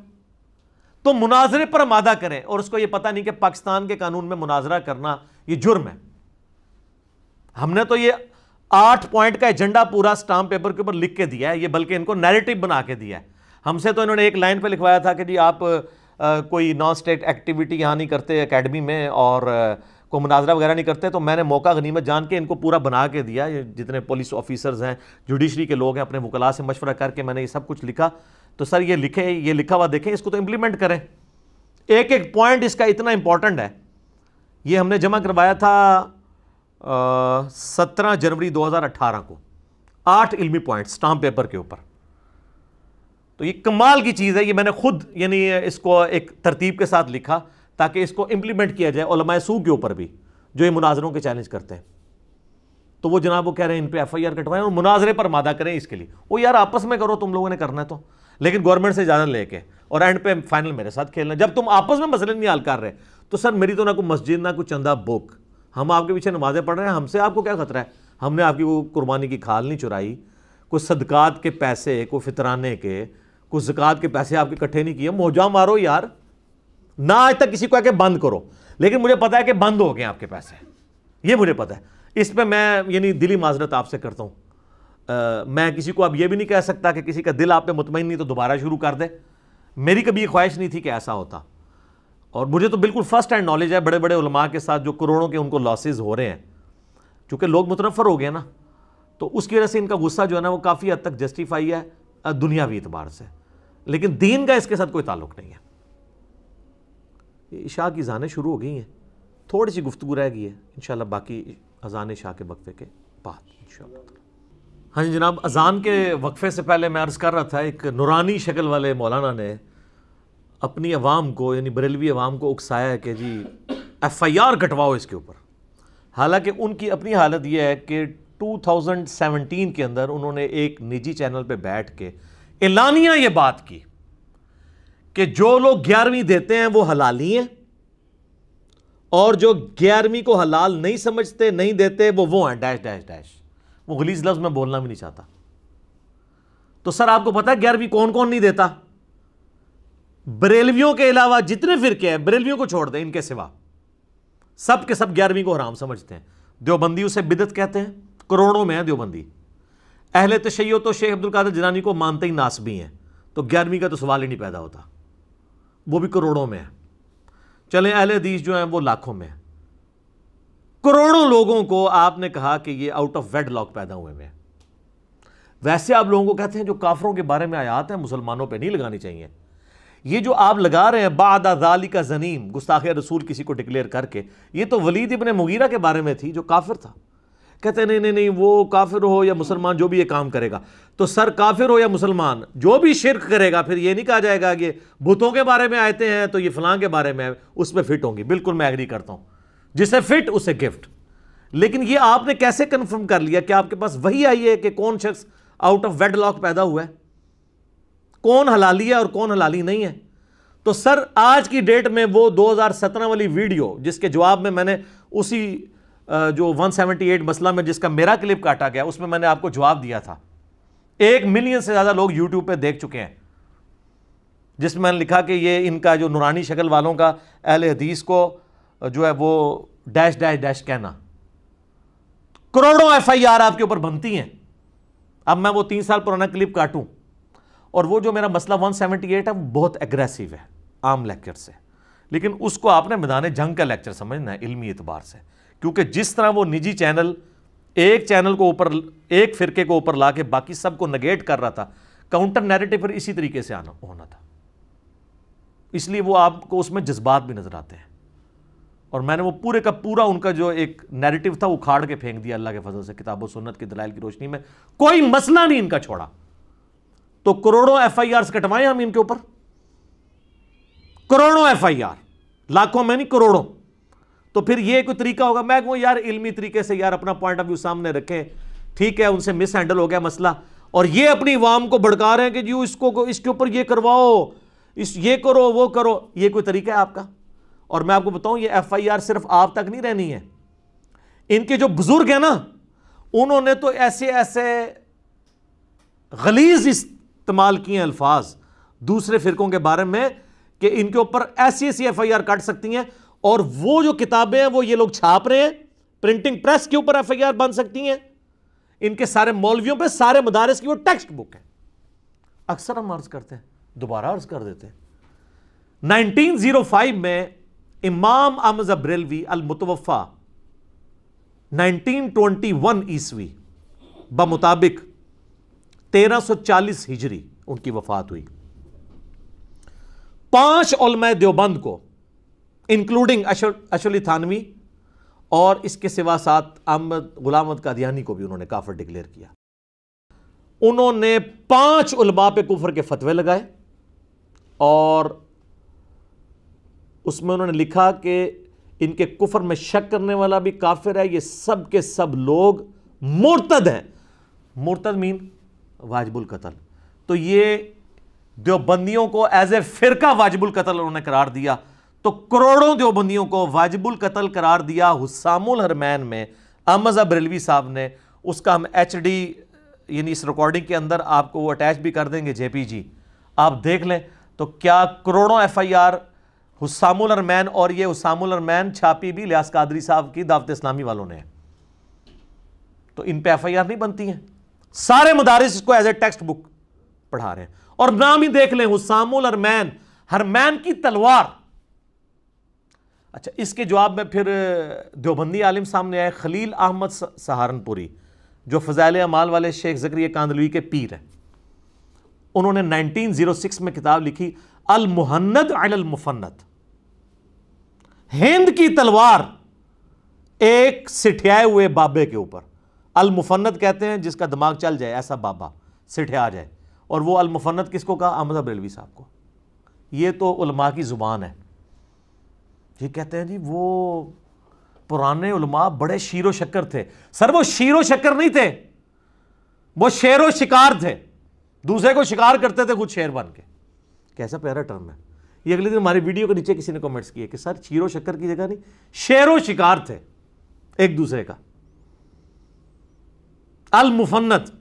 तो मुनाजरे पर मादा करें, और उसको ये पता नहीं कि पाकिस्तान के कानून में मुनाजरा करना ये जुर्म है। हमने तो ये 8 पॉइंट का एजेंडा पूरा स्टाम्प पेपर के ऊपर लिख के दिया है, ये बल्कि इनको नैरेटिव बना के दिया है। हमसे तो इन्होंने एक लाइन पे लिखवाया था कि जी आप कोई नॉन स्टेट एक्टिविटी यहाँ नहीं करते एकेडमी में और को मुनाजरा वगैरह नहीं करते, तो मैंने मौका गनीमत जान के इनको पूरा बना के दिया। ये जितने पुलिस ऑफिसर्स हैं, जुडिशरी के लोग हैं, अपने वकला से मशवरा करके मैंने ये सब कुछ लिखा। तो सर ये लिखें, ये लिखा हुआ देखें, इसको तो इम्प्लीमेंट करें। एक एक पॉइंट इसका इतना इम्पॉर्टेंट है। ये हमने जमा करवाया था 17 जनवरी 2018 को, 8 इल्मी पॉइंट स्टाम्प पेपर के ऊपर। तो ये कमाल की चीज़ है, ये मैंने खुद यानी इसको एक तरतीब के साथ लिखा ताकि इसको इम्प्लीमेंट किया जाए उलमाए सू के ऊपर भी, जो ये मुनाजरों के चैलेंज करते हैं। तो वो जनाब वो कह रहे हैं इन पे FIR कटवाएं और मुनाजरे पर मादा करें। इसके लिए वो यार आपस में करो, तुम लोगों ने करना है तो, लेकिन गवर्नमेंट से इजाज़त लेके, और एंड पे फाइनल मेरे साथ खेलना। जब तुम आपस में मसले नहीं हल कर रहे तो सर मेरी तो ना कोई मस्जिद ना कोई चंदा बुक, हम आपके पीछे नमाजें पढ़ रहे हैं, हमसे आपको क्या खतरा है? हमने आपकी वो कुर्बानी की खाल नहीं चुराई, कोई सदकात के पैसे, कोई फितराने के, कोई ज़कात के पैसे आपके इकट्ठे नहीं किए। मौजा मारो यार ना, आज तक किसी को आके बंद करो, लेकिन मुझे पता है कि बंद हो गए आपके पैसे, ये मुझे पता है। इस पे मैं यानी दिली माजरत आपसे करता हूँ। मैं किसी को अब ये भी नहीं कह सकता कि किसी का दिल आप पे मुतमईन नहीं तो दोबारा शुरू कर दे। मेरी कभी ये ख्वाहिश नहीं थी कि ऐसा होता, और मुझे तो बिल्कुल फर्स्ट हैंड नॉलेज है बड़े बड़े उलमा के साथ जो करोड़ों के उनको लॉसेज हो रहे हैं, चूँकि लोग मुतनफ़र हो गए ना, तो उसकी वजह से इनका गुस्सा जो है ना वो काफ़ी हद तक जस्टिफाई है दुनियावी एतबार से, लेकिन दीन का इसके साथ कोई ताल्लुक नहीं है। इशा की अज़ानें शुरू हो गई हैं, थोड़ी सी गुफ्तगू रह गई है, इंशाल्लाह बाकी अज़ान इशा के वक्फे के बाद इंशाल्लाह। हाँ जी जनाब, अज़ान के वक्फे से पहले मैं अर्ज़ कर रहा था, एक नूरानी शक्ल वाले मौलाना ने अपनी आवाम को यानी बरेलवी आवाम को उकसाया है कि जी FIR कटवाओ इसके ऊपर। हालांकि उनकी अपनी हालत यह है कि 2017 के अंदर उन्होंने एक निजी चैनल पर बैठ के एलानिया ये बात की कि जो लोग 11वीं देते हैं वो हलाली हैं, और जो 11वीं को हलाल नहीं समझते नहीं देते वो हैं डैश डैश डैश। वो गलीज लफ्ज़ मैं बोलना भी नहीं चाहता। तो सर आपको पता है 11वीं कौन कौन नहीं देता? बरेलवियों के अलावा जितने फिरके हैं, बरेलवियों को छोड़ दें, इनके सिवा सब के सब 11वीं को हराम समझते हैं। देवबंदी उसे बिदत कहते हैं, करोड़ों में है देवबंदी। अहले तशय्यो तो शेख अब्दुल कादिर जिलानी को मानते ही नासबी हैं, तो 11वीं का तो सवाल ही नहीं पैदा होता, वो भी करोड़ों में है। चलें अहले हदीस जो हैं वो लाखों में है। करोड़ों लोगों को आपने कहा कि ये आउट ऑफ वेड लॉक पैदा हुए हैं। वैसे आप लोगों को कहते हैं जो काफरों के बारे में आयात हैं मुसलमानों पे नहीं लगानी चाहिए, ये जो आप लगा रहे हैं बाद अजाली का जनीम गुस्ताखे रसूल किसी को डिक्लेयर करके, ये तो वलीद इब्ने मुगीरा के बारे में थी जो काफिर था। कहते हैं नहीं नहीं नहीं, वो काफिर हो या मुसलमान जो भी ये काम करेगा, तो सर काफिर हो या मुसलमान जो भी शिर्क करेगा फिर ये नहीं कहा जाएगा कि बुतों के बारे में आयते हैं तो ये फलां के बारे में, उस पर फिट होंगी। बिल्कुल मैं एग्री करता हूँ, जिसे फिट उसे गिफ्ट। लेकिन ये आपने कैसे कन्फर्म कर लिया कि आपके पास वही आई है कि कौन शख्स आउट ऑफ वेड लॉक पैदा हुआ है, कौन हलाली है और कौन हलाली नहीं है? तो सर आज की डेट में वो 2017 वाली वीडियो जिसके जवाब में मैंने उसी जो 178 मसला में जिसका मेरा क्लिप काटा गया उसमें मैंने आपको जवाब दिया था, 1 मिलियन से ज़्यादा लोग YouTube पे देख चुके हैं, जिसमें मैंने लिखा कि ये इनका जो नूरानी शक्ल वालों का अहले हदीस को जो है वो डैश डैश डैश कहना। करोड़ों FIR आपके ऊपर बनती हैं। अब मैं वो 3 साल पुराना क्लिप काटूं, और वो जो मेरा मसला 178 है वो बहुत एग्रेसिव है आम लेक्चर से, लेकिन उसको आपने मैदान जंग का लेक्चर समझना है इल्मी एतबार से, क्योंकि जिस तरह वो निजी चैनल एक चैनल को ऊपर एक फ़िरके को ऊपर ला के बाकी सबको नेगेट कर रहा था, काउंटर नैरेटिव पर इसी तरीके से आना होना था, इसलिए वो आपको उसमें जज्बात भी नज़र आते हैं। और मैंने वो पूरे का पूरा उनका जो एक नैरेटिव था वो उखाड़ के फेंक दिया अल्लाह के फजल से, किताब व सुन्नत की दलाइल की रोशनी में कोई मसला नहीं इनका छोड़ा। तो करोड़ों FIRs कटवाएं हम इनके ऊपर, करोड़ों FIR, लाखों में नहीं करोड़ों। तो फिर ये कोई तरीका होगा? मैं कहूँ यार इल्मी तरीके से यार अपना पॉइंट ऑफ व्यू सामने रखें, ठीक है उनसे मिस हैंडल हो गया मसला। और ये अपनी आवाम को भड़का रहे हैं कि जी इसको इसके ऊपर ये करवाओ, इस ये करो वो करो, ये कोई तरीका है आपका? और मैं आपको बताऊँ ये FIR सिर्फ आप तक नहीं रहनी है, इनके जो बुजुर्ग हैं ना उन्होंने तो ऐसे ऐसे गलीज इस्तेमाल किए हैं अल्फाज दूसरे फिरकों के बारे में कि इनके ऊपर ऐसी ऐसी FIR काट सकती हैं। और वो जो किताबें हैं वो ये लोग छाप रहे हैं, प्रिंटिंग प्रेस के ऊपर FIR बन सकती हैं इनके सारे मौलवियों पे, सारे मदारस की वो टेक्स्ट बुक है। अक्सर हम अर्ज करते हैं, दोबारा अर्ज कर देते हैं, 1905 में इमाम अहमद बरेलवी अल मुतवफ़ा 1921 ईस्वी बमुताबिक 1340 हिजरी उनकी वफात हुई। 5 उलमाए देवबंद को इंक्लूडिंग अशरअली थानवी और इसके सिवा साथ अहमद गुलाम अहमद कादियानी को भी उन्होंने काफिर डिक्लेयर किया। उन्होंने 5 उलमा पे कुफर के फतवे लगाए और उसमें उन्होंने लिखा कि इनके कुफर में शक करने वाला भी काफिर है, ये सब के सब लोग मुर्तद हैं। मुर्तद मीन वाजिबुल कतल। तो ये देवबंदियों को एज ए फिरका वाजिबुल कतल उन्होंने करार दिया, तो करोड़ों देवबंदियों को वाजिबुल कतल करार दिया हुस्सामुल हरमैन में अहमद बरेलवी साहब ने। उसका हम HD यानी इस रिकॉर्डिंग के अंदर आपको वो अटैच भी कर देंगे JPG, आप देख लें। तो क्या करोड़ों FIR हुस्सामुल हरमैन, और ये हुस्सामुल हरमैन छापी भी लियास कादरी साहब की दावत इस्लामी वालों ने, तो इन पे FIR नहीं बनती हैं। सारे मदारिस इसको एज ए टेक्स्ट बुक पढ़ा रहे हैं। और नाम ही देख लें, हुस्सामुल हरमैन, हरमैन की तलवार। अच्छा, इसके जवाब में फिर देवबंदी आलिम सामने आए खलील अहमद सहारनपुरी जो फजाइल अमाल वाले शेख ज़करिया कांदलवी के पीर हैं। उन्होंने 1906 में किताब लिखी अल मुहन्नद अल मुफन्नद, हिंद की तलवार एक सिठियाए हुए बाबे के ऊपर। अल मुफन्नद कहते हैं जिसका दिमाग चल जाए, ऐसा बाबा सिठिया आ जाए। और वो अल मुफन्नद किसको कहा? अहमद बरेलवी साहब को। ये तो उलमा की ज़ुबान है, ये कहते हैं जी वो पुराने उलमा बड़े शीरो शक्कर थे। सर वो शीरो शक्कर नहीं थे, वो शेरो शिकार थे, दूसरे को शिकार करते थे खुद शेर बन के। कैसा प्यारा टर्म है ये। अगले दिन हमारी वीडियो के नीचे किसी ने कमेंट्स किए कि सर शीरो शक्कर की जगह नहीं, शेरो शिकार थे एक दूसरे का। अल मुफन्नद,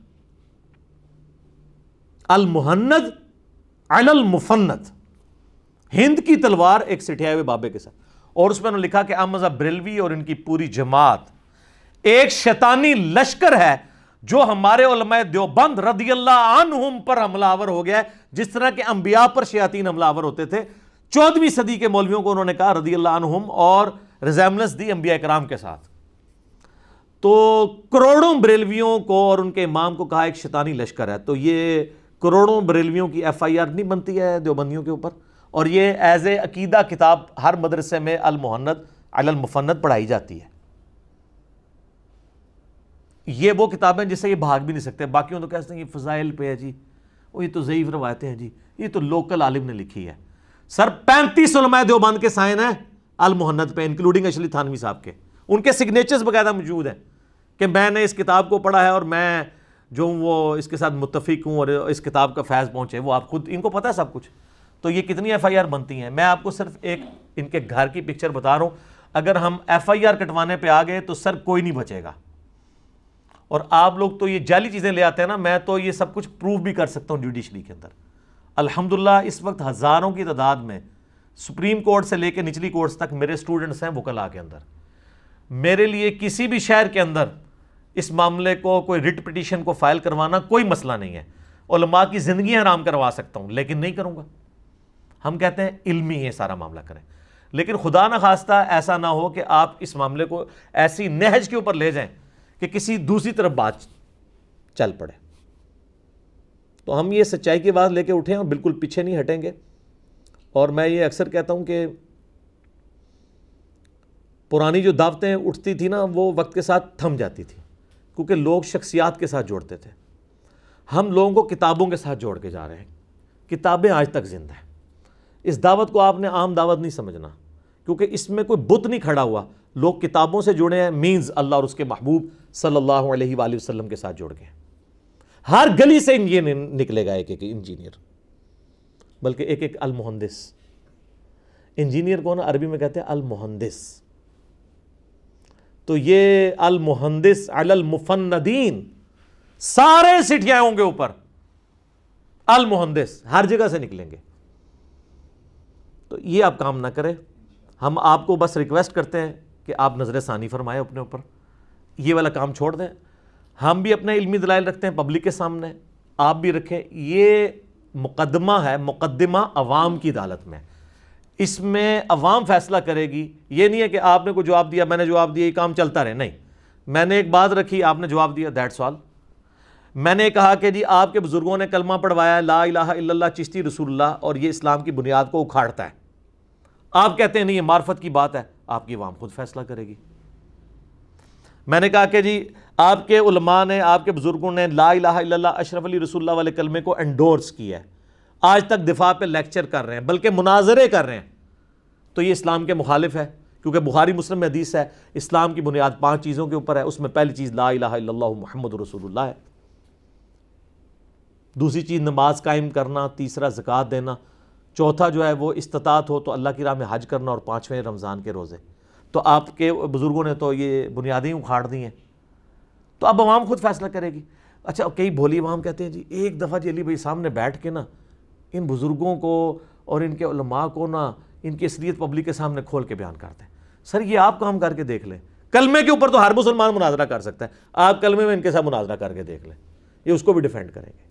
अल मुहन्नद अल मुफन्नद, हिंद की तलवार एक सिठियाए हुए बाबे के साथ। और उसमें उन्होंने लिखा कि अहमद बरेलवी और इनकी पूरी जमात एक शैतानी लश्कर है जो हमारे उलमाए देवबंद रदियल्लाहु अन्हुम पर हमलावर हो गया है, जिस तरह के अंबिया पर शयातीन हमलावर होते थे। 14वीं सदी के मौलवियों को उन्होंने कहा रदियल्लाहु अन्हुम, और रिजामनेस दी अंबिया कराम के साथ। तो करोड़ों बरेलवियों को और उनके इमाम को कहा एक शैतानी लश्कर है। तो ये करोड़ों बरेलवियों की FIR नहीं बनती है देवबंदियों के ऊपर, और ये एज ए अकीदा किताब हर मदरसे में अल मुहन्नद अल मुफन्नद पढ़ाई जाती है। ये वो किताबें जिससे ये भाग भी नहीं सकते। बाकियों तो कहते हैं ये फजाइल पे है जी, वो ये तो ज़ईफ रवायतें हैं जी, ये तो लोकल आलिम ने लिखी है। सर 35 उलमाए देवबंद के साइन हैं अल मुहन्नद पे, इंक्लूडिंग अशरअली थानवी साहब के। उनके सिग्नेचर्स बकायदा मौजूद हैं कि मैंने इस किताब को पढ़ा है और मैं जो हूँ वो इसके साथ मुत्तफिक हूँ और इस किताब का फैज़ पहुँचे। वो आप खुद, इनको पता है सब कुछ। तो ये कितनी FIR बनती हैं? मैं आपको सिर्फ एक इनके घर की पिक्चर बता रहा हूँ। अगर हम FIR कटवाने पे आ गए तो सर कोई नहीं बचेगा। और आप लोग तो ये जाली चीज़ें ले आते हैं ना, मैं तो ये सब कुछ प्रूव भी कर सकता हूँ जुडिशरी के अंदर। अल्हम्दुलिल्लाह इस वक्त हज़ारों की तादाद में सुप्रीम कोर्ट से लेकर निचली कोर्ट्स तक मेरे स्टूडेंट्स हैं वकला के अंदर। मेरे लिए किसी भी शहर के अंदर इस मामले को कोई रिट पिटीशन को फाइल करवाना कोई मसला नहीं है। उलमा की ज़िंदगी हराम करवा सकता हूँ लेकिन नहीं करूँगा। हम कहते हैं इल्मी है सारा मामला करें, लेकिन खुदा ना खास्ता ऐसा ना हो कि आप इस मामले को ऐसी नहज के ऊपर ले जाएं कि किसी दूसरी तरफ बात चल पड़े। तो हम ये सच्चाई की बात लेके उठें और बिल्कुल पीछे नहीं हटेंगे। और मैं ये अक्सर कहता हूँ कि पुरानी जो दावतें उठती थी ना वो वक्त के साथ थम जाती थी, क्योंकि लोग शख्सियात के साथ जोड़ते थे। हम लोगों को किताबों के साथ जोड़ के जा रहे हैं। किताबें आज तक जिंदा हैं। इस दावत को आपने आम दावत नहीं समझना, क्योंकि इसमें कोई बुत नहीं खड़ा हुआ, लोग किताबों से जुड़े हैं, मीन्स अल्लाह और उसके महबूब सल्लल्लाहु अलैहि वसल्लम के साथ जुड़ गए। हर गली से ये निकलेगा एक एक इंजीनियर, बल्कि एक एक अलमुहंदिस। इंजीनियर कौन? अरबी में कहते हैं अलमुहंदिस। तो ये अलमुहंदिस अलमुफन्नदीन, सारे सिटियाँ होंगे ऊपर, अलमुहंदिस हर जगह से निकलेंगे। तो ये आप काम ना करें। हम आपको बस रिक्वेस्ट करते हैं कि आप नज़र सानी फरमाएं अपने ऊपर, ये वाला काम छोड़ दें। हम भी अपने इल्मी दलाइल रखते हैं पब्लिक के सामने, आप भी रखें। ये मुकदमा है, मुकदमा अवाम की अदालत में, इसमें अवाम फैसला करेगी। ये नहीं है कि आपने कोई जवाब दिया, मैंने जवाब दिया, ये काम चलता रहे। नहीं, मैंने एक बात रखी, आपने जवाब दिया, दैट्स ऑल। मैंने कहा कि जी आपके बुज़ुर्गों ने कलमा पढ़वाया है, ला इलाहा इल्लल्लाह चिश्ती रसूलुल्लाह, और ये इस्लाम की बुनियाद को उखाड़ता है। आप कहते हैं नहीं ये मार्फत की बात है, आपकी अवाम खुद फैसला करेगी। मैंने कहा कि जी आपके उलमा ने, आपके बुज़ुर्गों ने ला इलाहा इल्लल्लाह अशरफ अली रसूलुल्लाह वाले कलमे को एंडोर्स किया है, आज तक दिफा पे लेक्चर कर रहे हैं, बल्कि मुनाजरे कर रहे हैं, तो ये इस्लाम के मुखालिफ है। क्योंकि बुखारी मुस्लिम में हदीस है, इस्लाम की बुनियाद 5 चीज़ों के ऊपर है, उसमें पहली चीज़ ला इलाहा इल्लल्लाह मुहम्मदुर रसूलुल्लाह है, दूसरी चीज़ नमाज कायम करना, तीसरा ज़कात देना, चौथा जो है वो इस्तात हो तो अल्लाह की राह में हज करना, और 5वें रमज़ान के रोज़े। तो आपके बुज़ुर्गों ने तो ये बुनियादें उखाड़ दी हैं, तो अब आवाम खुद फैसला करेगी। अच्छा, कई भोली आवाम कहते हैं जी एक दफ़ा जी अली भाई सामने बैठ के ना इन बुज़ुर्गों को और इनके उलमा को ना इनकी असलियत पब्लिक के सामने खोल के बयान करते हैं। सर ये आप काम करके देख लें, कलमे के ऊपर तो हर मुसलमान मुनाजरा कर सकता है, आप कलमे में इनके साथ मुनाजरा करके देख लें, ये उसको भी डिफेंड करेंगे।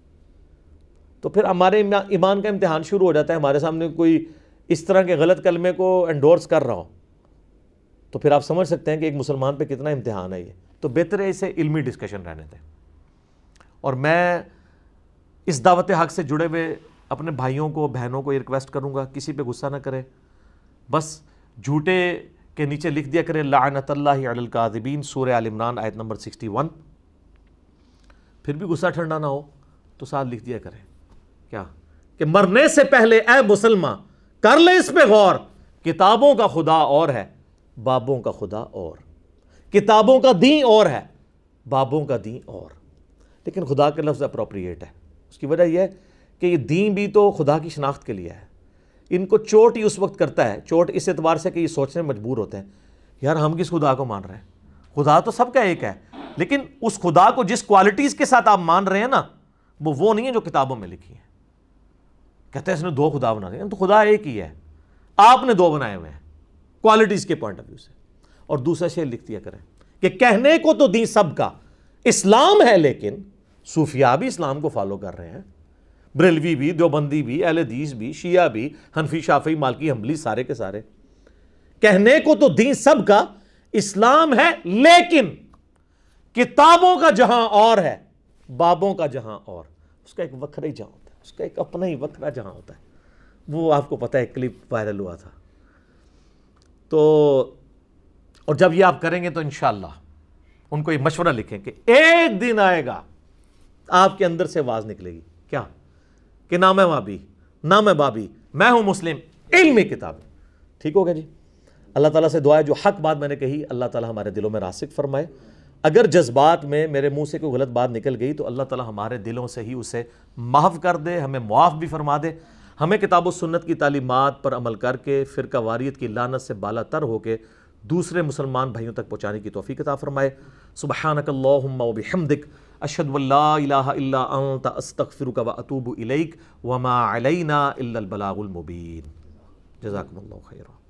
तो फिर हमारे ईमान का इम्तिहान शुरू हो जाता है। हमारे सामने कोई इस तरह के गलत कलमे को एंडोर्स कर रहा हो तो फिर आप समझ सकते हैं कि एक मुसलमान पे कितना इम्तिहान है ये। तो बेहतर है इसे इल्मी डिस्कशन रहने दें। और मैं इस दावत हक़ से जुड़े हुए अपने भाइयों को, बहनों को ये रिक्वेस्ट करूँगा, किसी पे गुस्सा ना करें, बस झूठे के नीचे लिख दिया करें लानतल्लाहि अलल काज़िबीन, सूरह आल इमरान आयत नंबर 61। फिर भी गुस्सा ठंडा ना हो तो साथ लिख दिया करें क्या कि मरने से पहले ऐ मुसलमान कर ले इस पे गौर, किताबों का खुदा और है, बाबों का खुदा और, किताबों का दीन और है, बाबों का दीन और। लेकिन खुदा का लफ्ज़ अप्रोप्रिएट है, उसकी वजह यह है कि ये दीन भी तो खुदा की शनाख्त के लिए है। इनको चोट ही उस वक्त करता है, चोट इस एतबार से कि ये सोचने में मजबूर होते हैं यार हम किस खुदा को मान रहे हैं, खुदा तो सबका एक है। लेकिन उस खुदा को जिस क्वालिटीज़ के साथ आप मान रहे हैं ना वो नहीं है जो किताबों में लिखी है। कहते हैं इसने 2 खुदा बना दिए, तो खुदा एक ही है, आपने 2 बनाए हुए हैं क्वालिटीज़ के पॉइंट ऑफ व्यू से। और दूसरा शेर लिख दिया करें कि कहने को तो दी सबका इस्लाम है, लेकिन सूफिया भी इस्लाम को फॉलो कर रहे हैं, ब्रेलवी भी, देवबंदी भी, अहल-ए-हदीस भी, शिया भी, हनफी, शाफी, मालकी, हंबली, सारे के सारे। कहने को तो दी सबका इस्लाम है, लेकिन किताबों का जहां और है, बाबों का जहां और। उसका एक वखरा ही जहां, उसका एक अपना ही वक्रा जहाँ होता है, वो आपको पता है, क्लिप वायरल हुआ था। तो और जब ये आप करेंगे तो इंशाल्लाह उनको ये मशवरा लिखें कि एक दिन आएगा आपके अंदर से आवाज़ निकलेगी क्या कि ना मैं वाबी ना मैं बाबी, मैं हूँ मुस्लिम, इल्मी किताब। ठीक हो गया जी। अल्लाह ताला से दुआ है जो हक बात मैंने कही अल्लाह ताला हमारे दिलों में रासिक फरमाए। अगर जज्बात में मेरे मुंह से कोई गलत बात निकल गई तो अल्लाह ताला हमारे दिलों से ही उसे माफ़ कर दे, हमें मुआफ़ भी फरमा दे। हमें किताब व सुन्नत की तालीमात पर अमल करके फ़िरका वारियत की लानत से बालातर होकर दूसरे मुसलमान भाइयों तक पहुँचाने की तौफ़ीक़ अता फ़रमाए। सुब्हानकल्लाहुम्मा व बिहम्दिक अशहदु अल्ला इलाहा इल्ला अंत अस्तग़फिरुका व अतूबु इलैक व मा अलैना इल्ला अल बलागुल मुबीन। जज़ाकुमुल्लाहु खैरा।